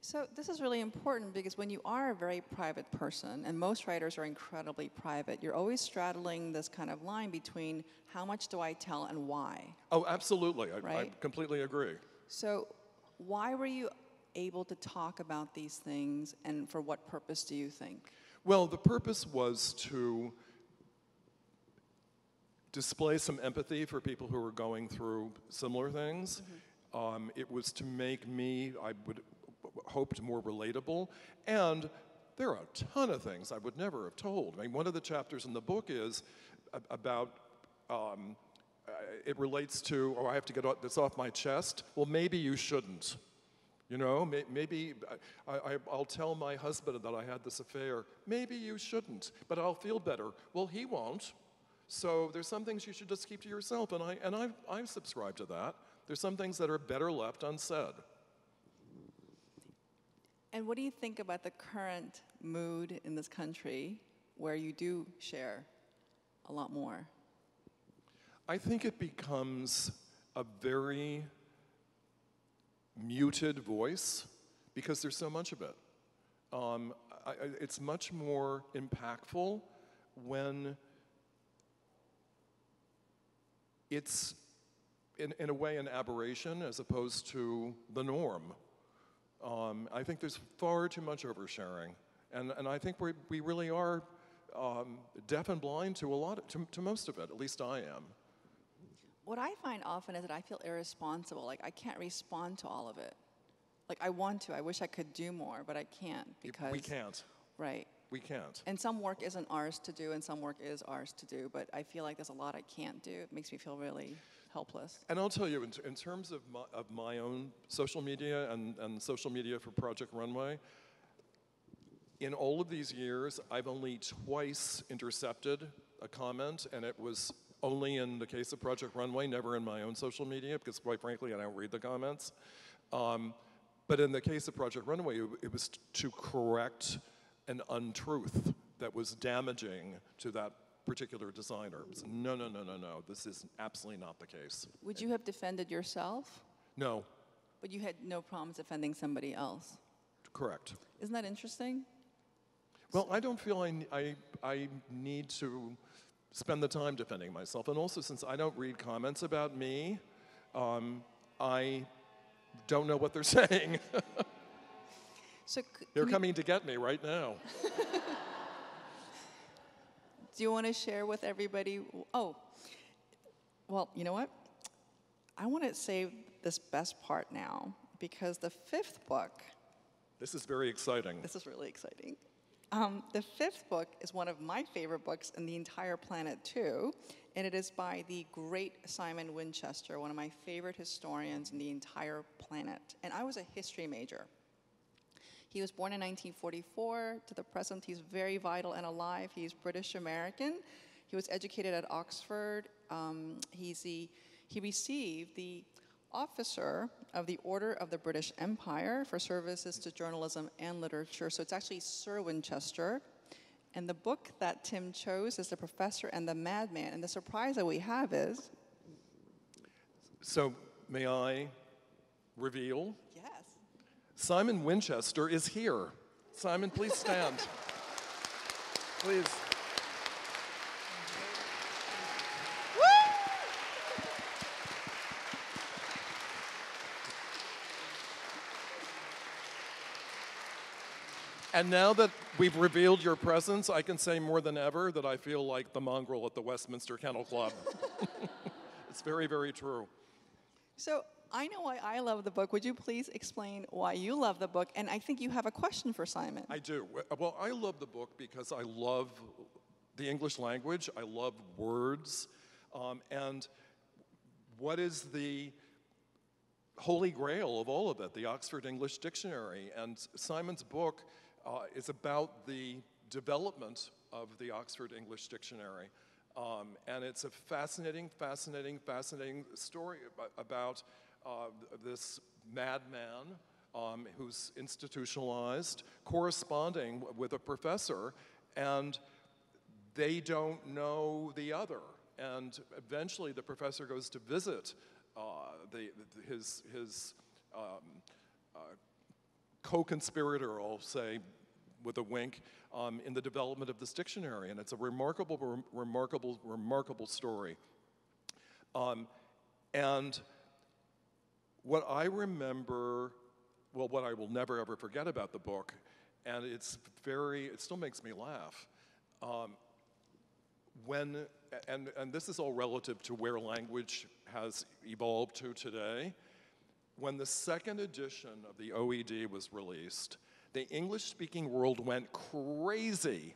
So this is really important, because when you are a very private person, and most writers are incredibly private, you're always straddling this kind of line between how much do I tell and why. Oh, absolutely. Right? I completely agree. So why were you able to talk about these things, and for what purpose do you think? Well, the purpose was to display some empathy for people who were going through similar things. Mm-hmm. It was to make me, I would hoped, more relatable. And there are a ton of things I would never have told. I mean, one of the chapters in the book is about, it relates to, oh, I have to get this off my chest. Well, maybe you shouldn't. You know, maybe I'll tell my husband that I had this affair. Maybe you shouldn't, but I'll feel better. Well, he won't. So there's some things you should just keep to yourself, and I subscribe to that. There's some things that are better left unsaid. And what do you think about the current mood in this country where you do share a lot more? I think it becomes a very muted voice because there's so much of it. It's much more impactful when it's, in a way, an aberration as opposed to the norm. I think there's far too much oversharing, and I think we really are deaf and blind to a lot, to most of it. At least I am. What I find often is that I feel irresponsible. Like, I can't respond to all of it. Like, I want to. I wish I could do more, but I can't, because we can't. Right. We can't. And some work isn't ours to do, and some work is ours to do. But I feel like there's a lot I can't do. It makes me feel really helpless. And I'll tell you, in terms of my own social media and social media for Project Runway, in all of these years, I've only twice intercepted a comment, and it was only in the case of Project Runway, never in my own social media, because quite frankly, I don't read the comments. But in the case of Project Runway, it was to correct an untruth that was damaging to that particular designer. No, no, no, no, no. This is absolutely not the case. Would you have defended yourself? No. But you had no problems offending somebody else? Correct. Isn't that interesting? Well, I don't feel I need to spend the time defending myself. And also, since I don't read comments about me, I don't know what they're saying. So they're coming to get me right now. Do you want to share with everybody? Oh, well, you know what? I want to save this best part now, because the fifth book... This is very exciting. This is really exciting. The fifth book is one of my favorite books in the entire planet, too, and it is by the great Simon Winchester, one of my favorite historians in the entire planet. And I was a history major. He was born in 1944. To the present, he's very vital and alive. He's British-American. He was educated at Oxford. He received the Officer of the Order of the British Empire for services to journalism and literature. So it's actually Sir Winchester. And the book that Tim chose is The Professor and the Madman. And the surprise that we have is... So may I reveal? Yes. Simon Winchester is here. Simon, please stand. Please. And now that we've revealed your presence, I can say more than ever that I feel like the mongrel at the Westminster Kennel Club. It's very, very true. So I know why I love the book. Would you please explain why you love the book? And I think you have a question for Simon. I do. Well, I love the book because I love the English language. I love words. And what is the holy grail of all of it? The Oxford English Dictionary. And Simon's book... It's about the development of the Oxford English Dictionary. And it's a fascinating, fascinating, fascinating story about this madman who's institutionalized, corresponding with a professor, and they don't know the other. And eventually the professor goes to visit his co-conspirator, I'll say, with a wink, in the development of this dictionary. And it's a remarkable, remarkable, remarkable story. And what I remember, well, what I will never ever forget about the book, and it still makes me laugh, and this is all relative to where language has evolved to today. When the second edition of the OED was released, the English-speaking world went crazy.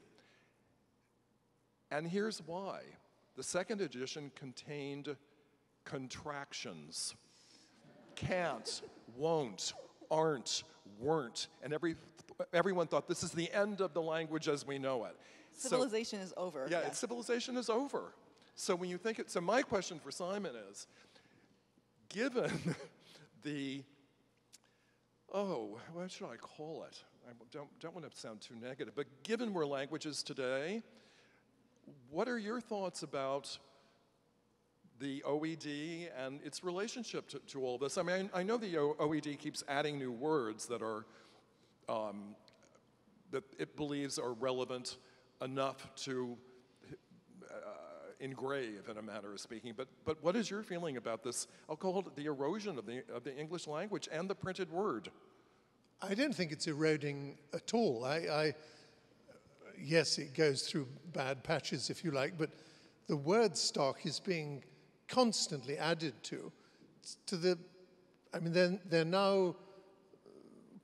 And here's why. The second edition contained contractions. Can't, won't, aren't, weren't. And everyone thought this is the end of the language as we know it. Civilization is over. Yeah, yes. Civilization is over. So when you think it, so my question for Simon is, given what should I call it? I don't want to sound too negative, but given where language is today, what are your thoughts about the OED and its relationship to all this? I mean, I know the OED keeps adding new words that are, that it believes are relevant enough to engrave, in a manner of speaking, but what is your feeling about this? I'll call it the erosion of the English language and the printed word. I don't think it's eroding at all. Yes, it goes through bad patches, if you like, but the word stock is being constantly added to the, I mean, they're now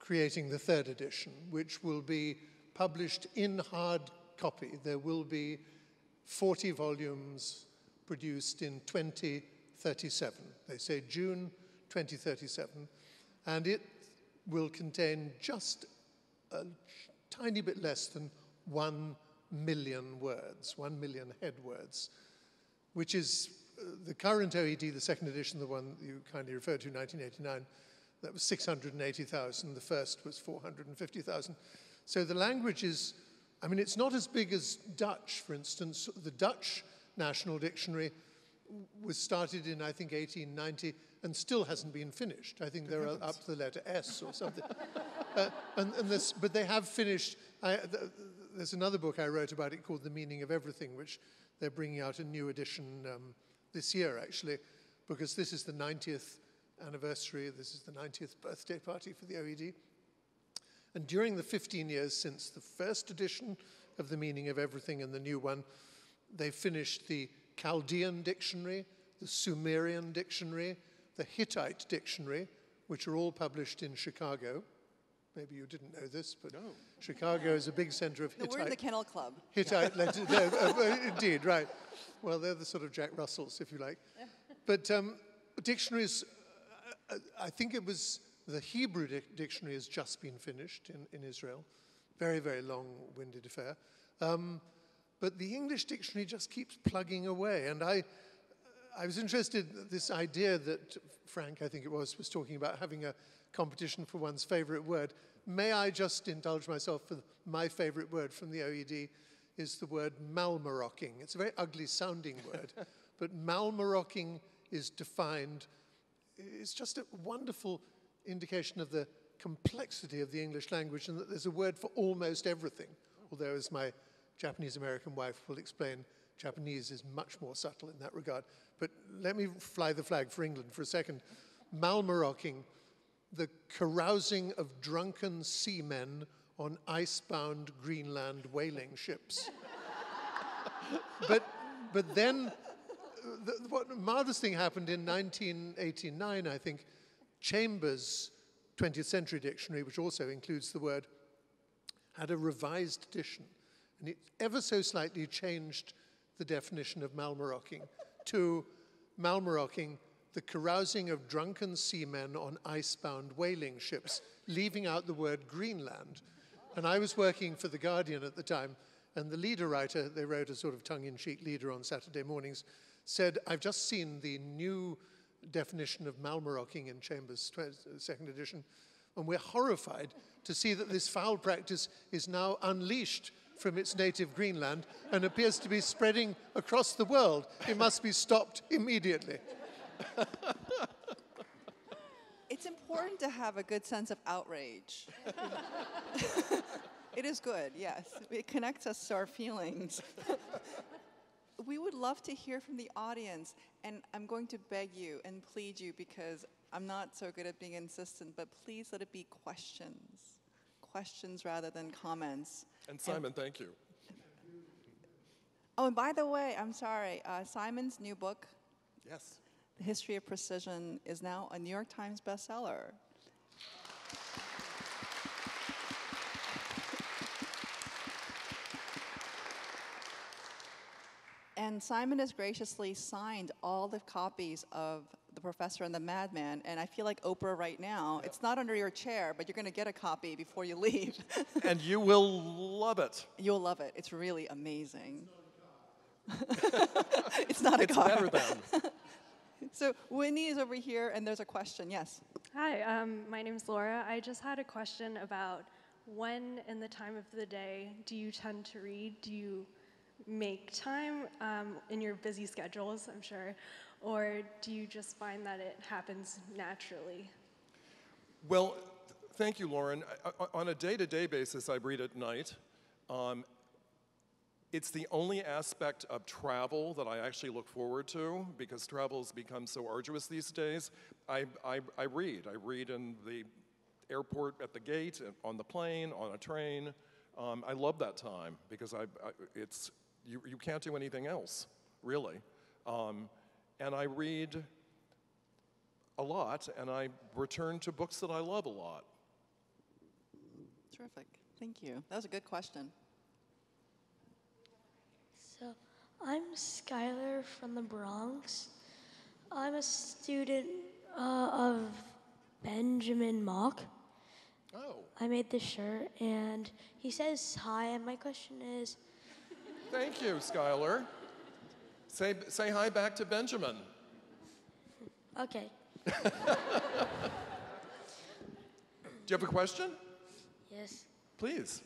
creating the third edition, which will be published in hard copy. There will be 40 volumes produced in 2037. They say June 2037. And it will contain just a tiny bit less than 1 million words, 1 million head words, which is the current OED, the second edition, the one you kindly referred to, 1989, that was 680,000. The first was 450,000. So the language is I mean, it's not as big as Dutch, for instance. The Dutch National Dictionary was started in, I think, 1890 and still hasn't been finished. I think good they're heavens. Up to the letter S or something. But they have finished. There's another book I wrote about it called The Meaning of Everything, which they're bringing out a new edition this year, actually, because this is the 90th anniversary. This is the 90th birthday party for the OED. And during the 15 years since the first edition of The Meaning of Everything and the new one, they finished the Chaldean Dictionary, the Sumerian Dictionary, the Hittite Dictionary, which are all published in Chicago. Maybe you didn't know this, but no. Chicago is a big center of Hittite. We're in the Kennel Club. Hittite, yeah. Indeed, right. Well, they're the sort of Jack Russells, if you like. But dictionaries, I think it was the Hebrew dictionary has just been finished in Israel. Very, very long-winded affair. But the English dictionary just keeps plugging away. And I was interested in this idea that Frank, I think it was talking about having a competition for one's favorite word. May I just indulge myself for my favorite word from the OED is the word malmarocking. It's a very ugly sounding word, but malmarocking is defined. It's just a wonderful indication of the complexity of the English language and that there's a word for almost everything. Although as my Japanese-American wife will explain, Japanese is much more subtle in that regard. But let me fly the flag for England for a second. Malmarocking, the carousing of drunken seamen on ice-bound Greenland whaling ships. But then, what marvelous thing happened in 1989, I think, Chambers' 20th Century Dictionary, which also includes the word, had a revised edition. And it ever so slightly changed the definition of malmarocking to malmarocking, the carousing of drunken seamen on ice-bound whaling ships, leaving out the word Greenland. And I was working for The Guardian at the time, and the leader writer, they wrote a sort of tongue-in-cheek leader on Saturday mornings, said, I've just seen the new definition of malmarocking in Chambers' 2nd edition, and we're horrified to see that this foul practice is now unleashed from its native Greenland and appears to be spreading across the world. It must be stopped immediately. It's important to have a good sense of outrage. It is good, yes. It connects us to our feelings. We would love to hear from the audience, and I'm going to beg you and plead you because I'm not so good at being insistent, but please let it be questions. Questions rather than comments. And Simon, thank you. Oh, and by the way, I'm sorry, Simon's new book, yes, The History of Precision, is now a New York Times bestseller. And Simon has graciously signed all the copies of The Professor and the Madman, and I feel like Oprah right now. Yeah. It's not under your chair, but you're going to get a copy before you leave. And you will love it. You'll love it. It's really amazing. It's not a car. It's better than. So Winnie is over here, and there's a question. Yes. Hi, my name's Laura. I just had a question about when in the time of the day do you tend to read? Do you make time in your busy schedules, I'm sure, or do you just find that it happens naturally? Well, thank you, Lauren. On a day-to-day basis, I read at night. It's the only aspect of travel that I actually look forward to because travel's become so arduous these days. I read. I read in the airport, at the gate, on the plane, on a train. I love that time because it's you can't do anything else, really. And I read a lot, and I return to books that I love a lot. Terrific. Thank you. That was a good question. So I'm Skylar from the Bronx. I'm a student of Benjamin Mock. Oh. I made this shirt, and he says hi, and my question is... Thank you, Skylar. Say hi back to Benjamin. Okay. Do you have a question? Yes. Please.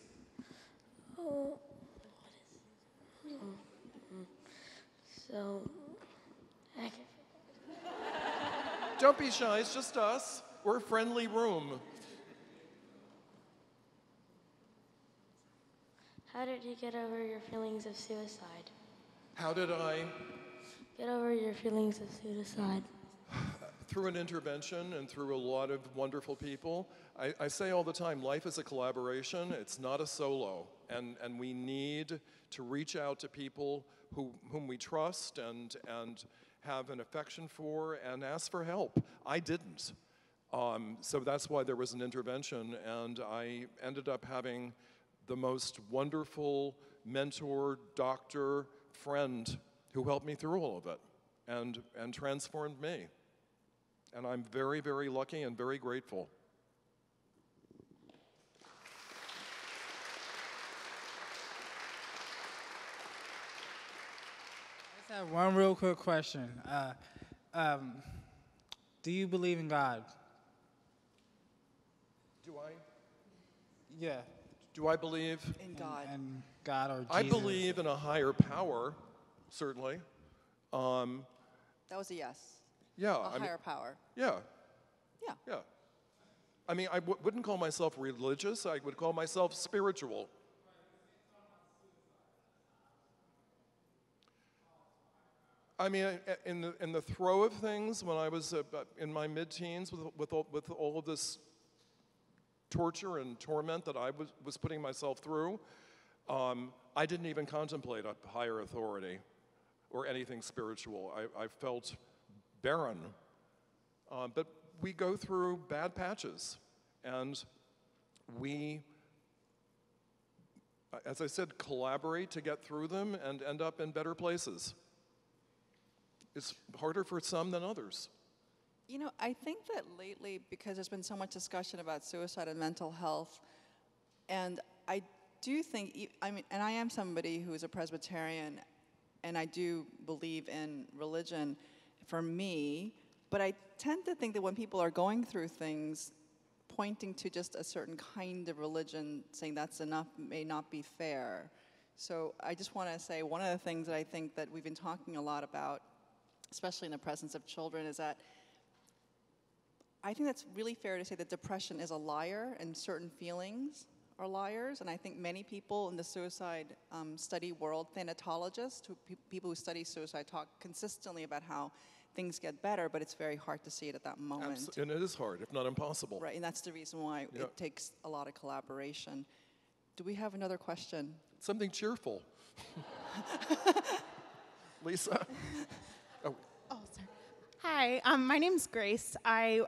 Don't be shy, it's just us. We're a friendly room. How did you get over your feelings of suicide? How did I? Get over your feelings of suicide. Through an intervention and through a lot of wonderful people. I say all the time, life is a collaboration, it's not a solo. And we need to reach out to people whom we trust and have an affection for and ask for help. I didn't. So that's why there was an intervention, and I ended up having the most wonderful mentor, doctor, friend who helped me through all of it and transformed me. And I'm very, very lucky and very grateful. I have one real quick question. Do you believe in God? Do I? Yeah. Do I believe in God? And God or Jesus? I believe in a higher power, certainly. That was a yes. Yeah. A higher power. Yeah. Yeah. Yeah. I mean, I wouldn't call myself religious. I would call myself spiritual. I mean, in the throw of things, when I was in my mid-teens with all of this torture and torment that I was putting myself through, I didn't even contemplate a higher authority or anything spiritual. I felt barren. But we go through bad patches, and we, as I said, collaborate to get through them and end up in better places. It's harder for some than others. You know, I think that lately, because there's been so much discussion about suicide and mental health, and I do think, I mean, and I am somebody who is a Presbyterian, and I do believe in religion for me, but I tend to think that when people are going through things, pointing to just a certain kind of religion, saying that's enough, may not be fair. So I just want to say one of the things that I think that we've been talking a lot about, especially in the presence of children, is that I think that's really fair to say that depression is a liar and certain feelings are liars. And I think many people in the suicide study world, thanatologists, people who study suicide, talk consistently about how things get better, but it's very hard to see it at that moment. And it is hard, if not impossible. Right, and that's the reason why it takes a lot of collaboration. Do we have another question? Something cheerful. Lisa? Oh, sorry. Hi, my name's Grace. Tim,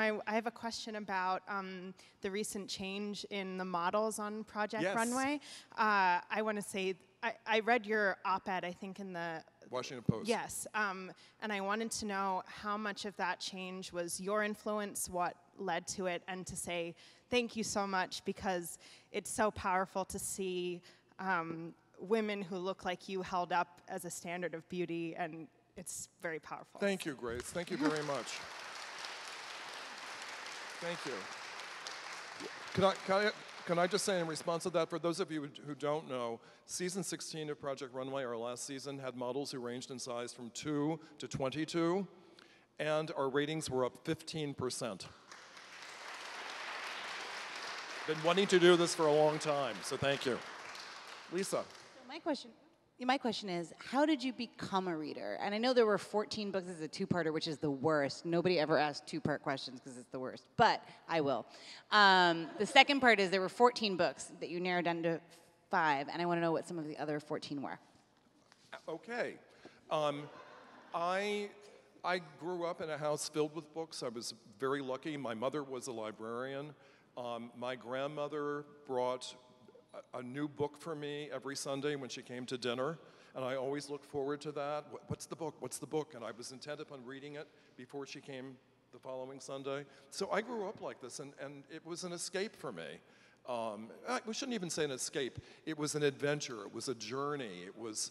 I have a question about the recent change in the models on Project Runway. I want to say, I read your op-ed, I think, in the Washington Post. Yes, and I wanted to know how much of that change was your influence, what led to it, and to say thank you so much, because it's so powerful to see women who look like you held up as a standard of beauty, and it's very powerful. Thank you, Grace. Thank you very much. Thank you. Can I just say in response to that, for those of you who don't know, season 16 of Project Runway, our last season, had models who ranged in size from 2 to 22, and our ratings were up 15%. Been wanting to do this for a long time, so thank you. Lisa. So my question is, how did you become a reader? And I know there were 14 books as a two-parter, which is the worst. Nobody ever asks two-part questions because it's the worst, but I will. The second part is there were 14 books that you narrowed down to 5, and I want to know what some of the other 14 were. Okay. I grew up in a house filled with books. I was very lucky. My mother was a librarian. My grandmother brought a new book for me every Sunday when she came to dinner, and I always looked forward to that. What's the book? What's the book? And I was intent upon reading it before she came the following Sunday. So I grew up like this, and it was an escape for me. We shouldn't even say an escape. It was an adventure. It was a journey. It was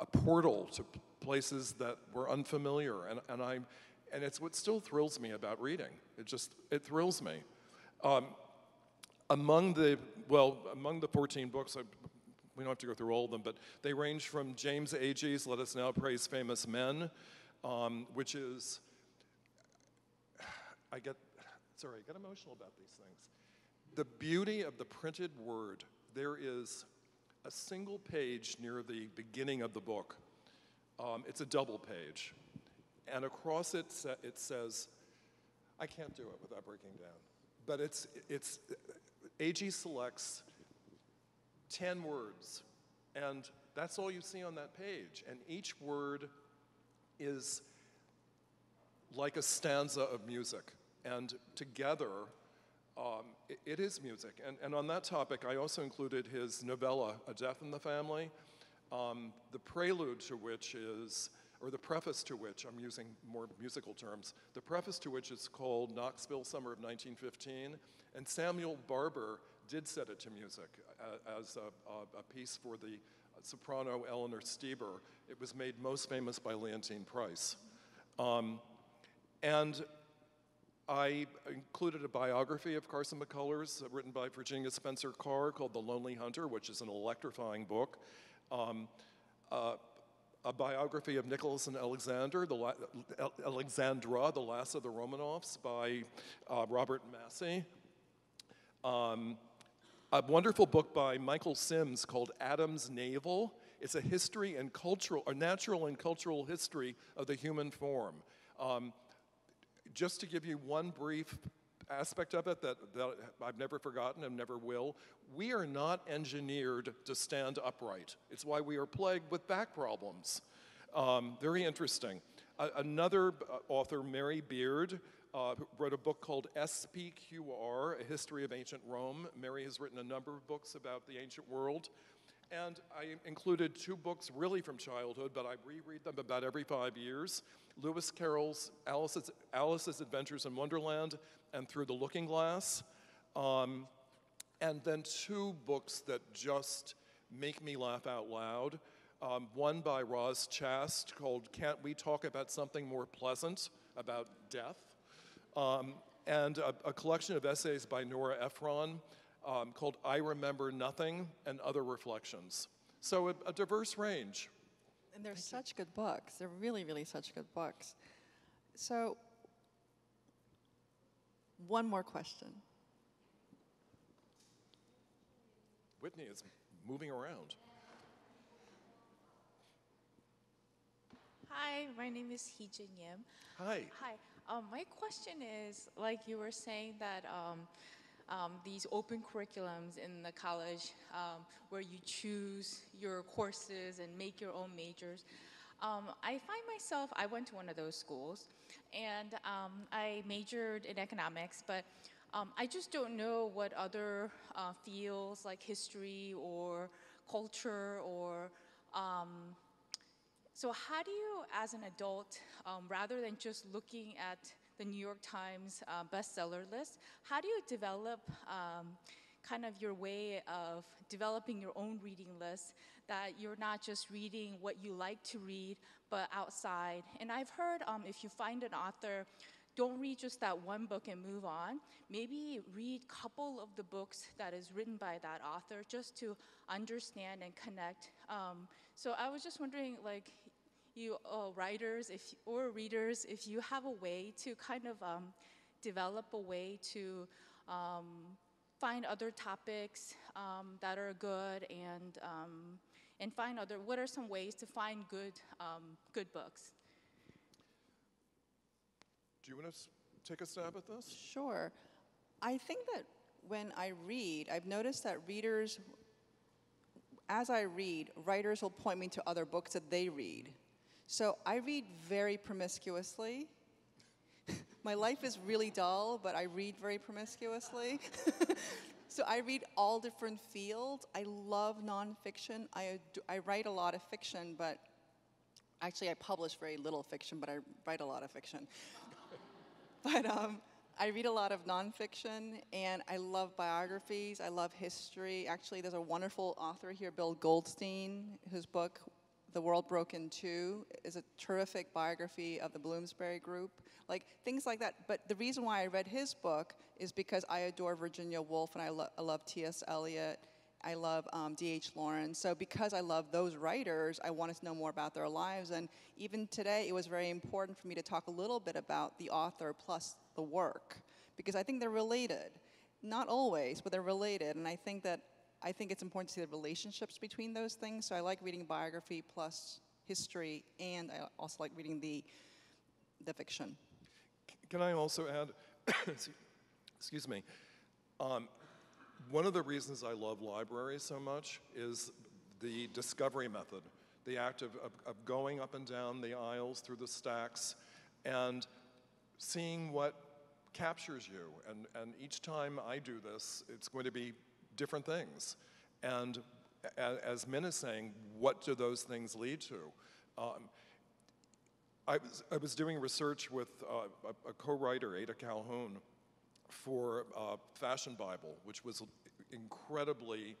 a portal to places that were unfamiliar, and it's what still thrills me about reading. It thrills me. Among the 14 books, we don't have to go through all of them, but they range from James Agee's Let Us Now Praise Famous Men, which is, sorry, I get emotional about these things. The beauty of the printed word. There is a single page near the beginning of the book. It's a double page. And across it, it says, I can't do it without breaking down. But it's AG selects 10 words, and that's all you see on that page. And each word is like a stanza of music. And together, it is music. And on that topic, I also included his novella, A Death in the Family, the prelude to which is, or the preface to which, I'm using more musical terms, the preface to which is called Knoxville Summer of 1915, and Samuel Barber did set it to music as a piece for the soprano Eleanor Stieber. It was made most famous by Leontine Price. And I included a biography of Carson McCullers written by Virginia Spencer Carr called The Lonely Hunter, which is an electrifying book. A biography of Nicholas and Alexander, Alexandra, the Lass of the Romanovs, by Robert Massey. A wonderful book by Michael Sims called Adam's Navel. It's a history and cultural, or natural and cultural history of the human form. Just to give you one brief aspect of it that I've never forgotten and never will, we are not engineered to stand upright. It's why we are plagued with back problems. Very interesting. Another author, Mary Beard, wrote a book called SPQR, A History of Ancient Rome. Mary has written a number of books about the ancient world. And I included two books really from childhood, but I reread them about every 5 years. Lewis Carroll's Alice's Adventures in Wonderland and Through the Looking Glass. And then two books that just make me laugh out loud. One by Roz Chast called Can't We Talk About Something More Pleasant? About death. And a collection of essays by Nora Ephron called I Remember Nothing and Other Reflections. So a diverse range. And they're such good books. They're really, really such good books. So, one more question. Whitney is moving around. Hi, my name is Heejin Yim. Hi. Hi. My question is, like you were saying that these open curriculums in the college where you choose your courses and make your own majors. I find myself, I went to one of those schools and I majored in economics, but I just don't know what other fields like history or culture or, so how do you, as an adult, rather than just looking at the New York Times bestseller list, how do you develop kind of your way of developing your own reading list that you're not just reading what you like to read, but outside? And I've heard if you find an author, don't read just that one book and move on. Maybe read a couple of the books that is written by that author just to understand and connect. So I was just wondering, like, you writers or readers, if you have a way to kind of develop a way to find other topics that are good and find other, what are some ways to find good, good books? Do you want to take a stab at this? Sure. I think that when I read, I've noticed that readers, as I read, writers will point me to other books that they read. So I read very promiscuously. My life is really dull, but I read very promiscuously. So I read all different fields. I love nonfiction. I write a lot of fiction, but actually I publish very little fiction, but I write a lot of fiction. But I read a lot of nonfiction, and I love biographies. I love history. Actually, there's a wonderful author here, Bill Goldstein, whose book, The World Broke in Two is a terrific biography of the Bloomsbury Group, like things like that. But the reason why I read his book is because I adore Virginia Woolf, and I love T.S. Eliot, I love D.H. Lawrence. So because I love those writers, I wanted to know more about their lives. And even today, it was very important for me to talk a little bit about the author plus the work, because I think they're related. Not always, but they're related. And I think it's important to see the relationships between those things. So I like reading biography plus history, and I also like reading the fiction. Can I also add, excuse me, one of the reasons I love libraries so much is the discovery method, the act of going up and down the aisles through the stacks and seeing what captures you. And each time I do this, it's going to be different things. And as Min is saying, what do those things lead to? I was doing research with a co-writer, Ada Calhoun, for Fashion Bible, which was incredibly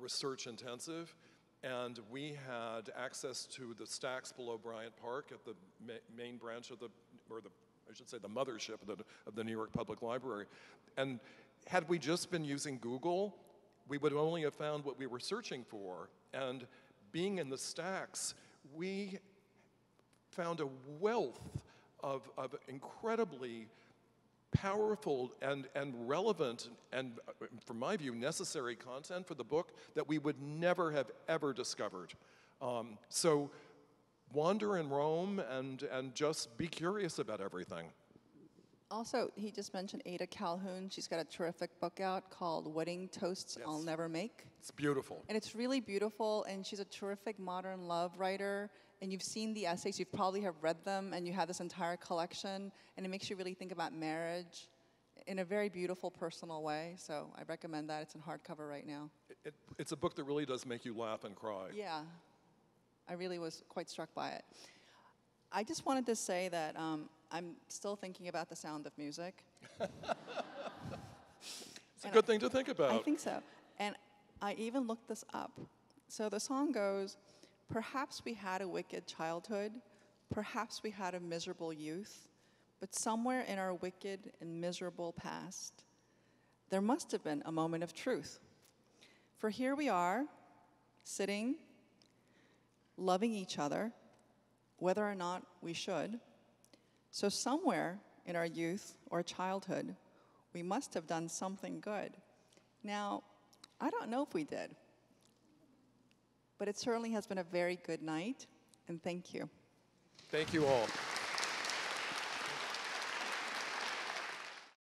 research intensive. And we had access to the stacks below Bryant Park at the main branch of the, or the, I should say the mothership of the New York Public Library. And had we just been using Google, we would only have found what we were searching for. And being in the stacks, we found a wealth of incredibly powerful and relevant and, from my view, necessary content for the book that we would never have ever discovered. So wander in Rome and just be curious about everything. Also, he just mentioned Ada Calhoun. She's got a terrific book out called Wedding Toasts Yes. I'll Never Make. It's beautiful. And it's really beautiful, and she's a terrific modern love writer. And you've seen the essays, you probably have read them, and you have this entire collection, and it makes you really think about marriage in a very beautiful, personal way. So I recommend that. It's in hardcover right now. It's a book that really does make you laugh and cry. Yeah. I really was quite struck by it. I just wanted to say that I'm still thinking about The Sound of Music. It's a good thing to think about. I think so. And I even looked this up. So the song goes, perhaps we had a wicked childhood, perhaps we had a miserable youth, but somewhere in our wicked and miserable past, there must have been a moment of truth. For here we are, sitting, loving each other, whether or not we should. So somewhere in our youth or childhood, we must have done something good. Now, I don't know if we did, but it certainly has been a very good night, and thank you. Thank you all.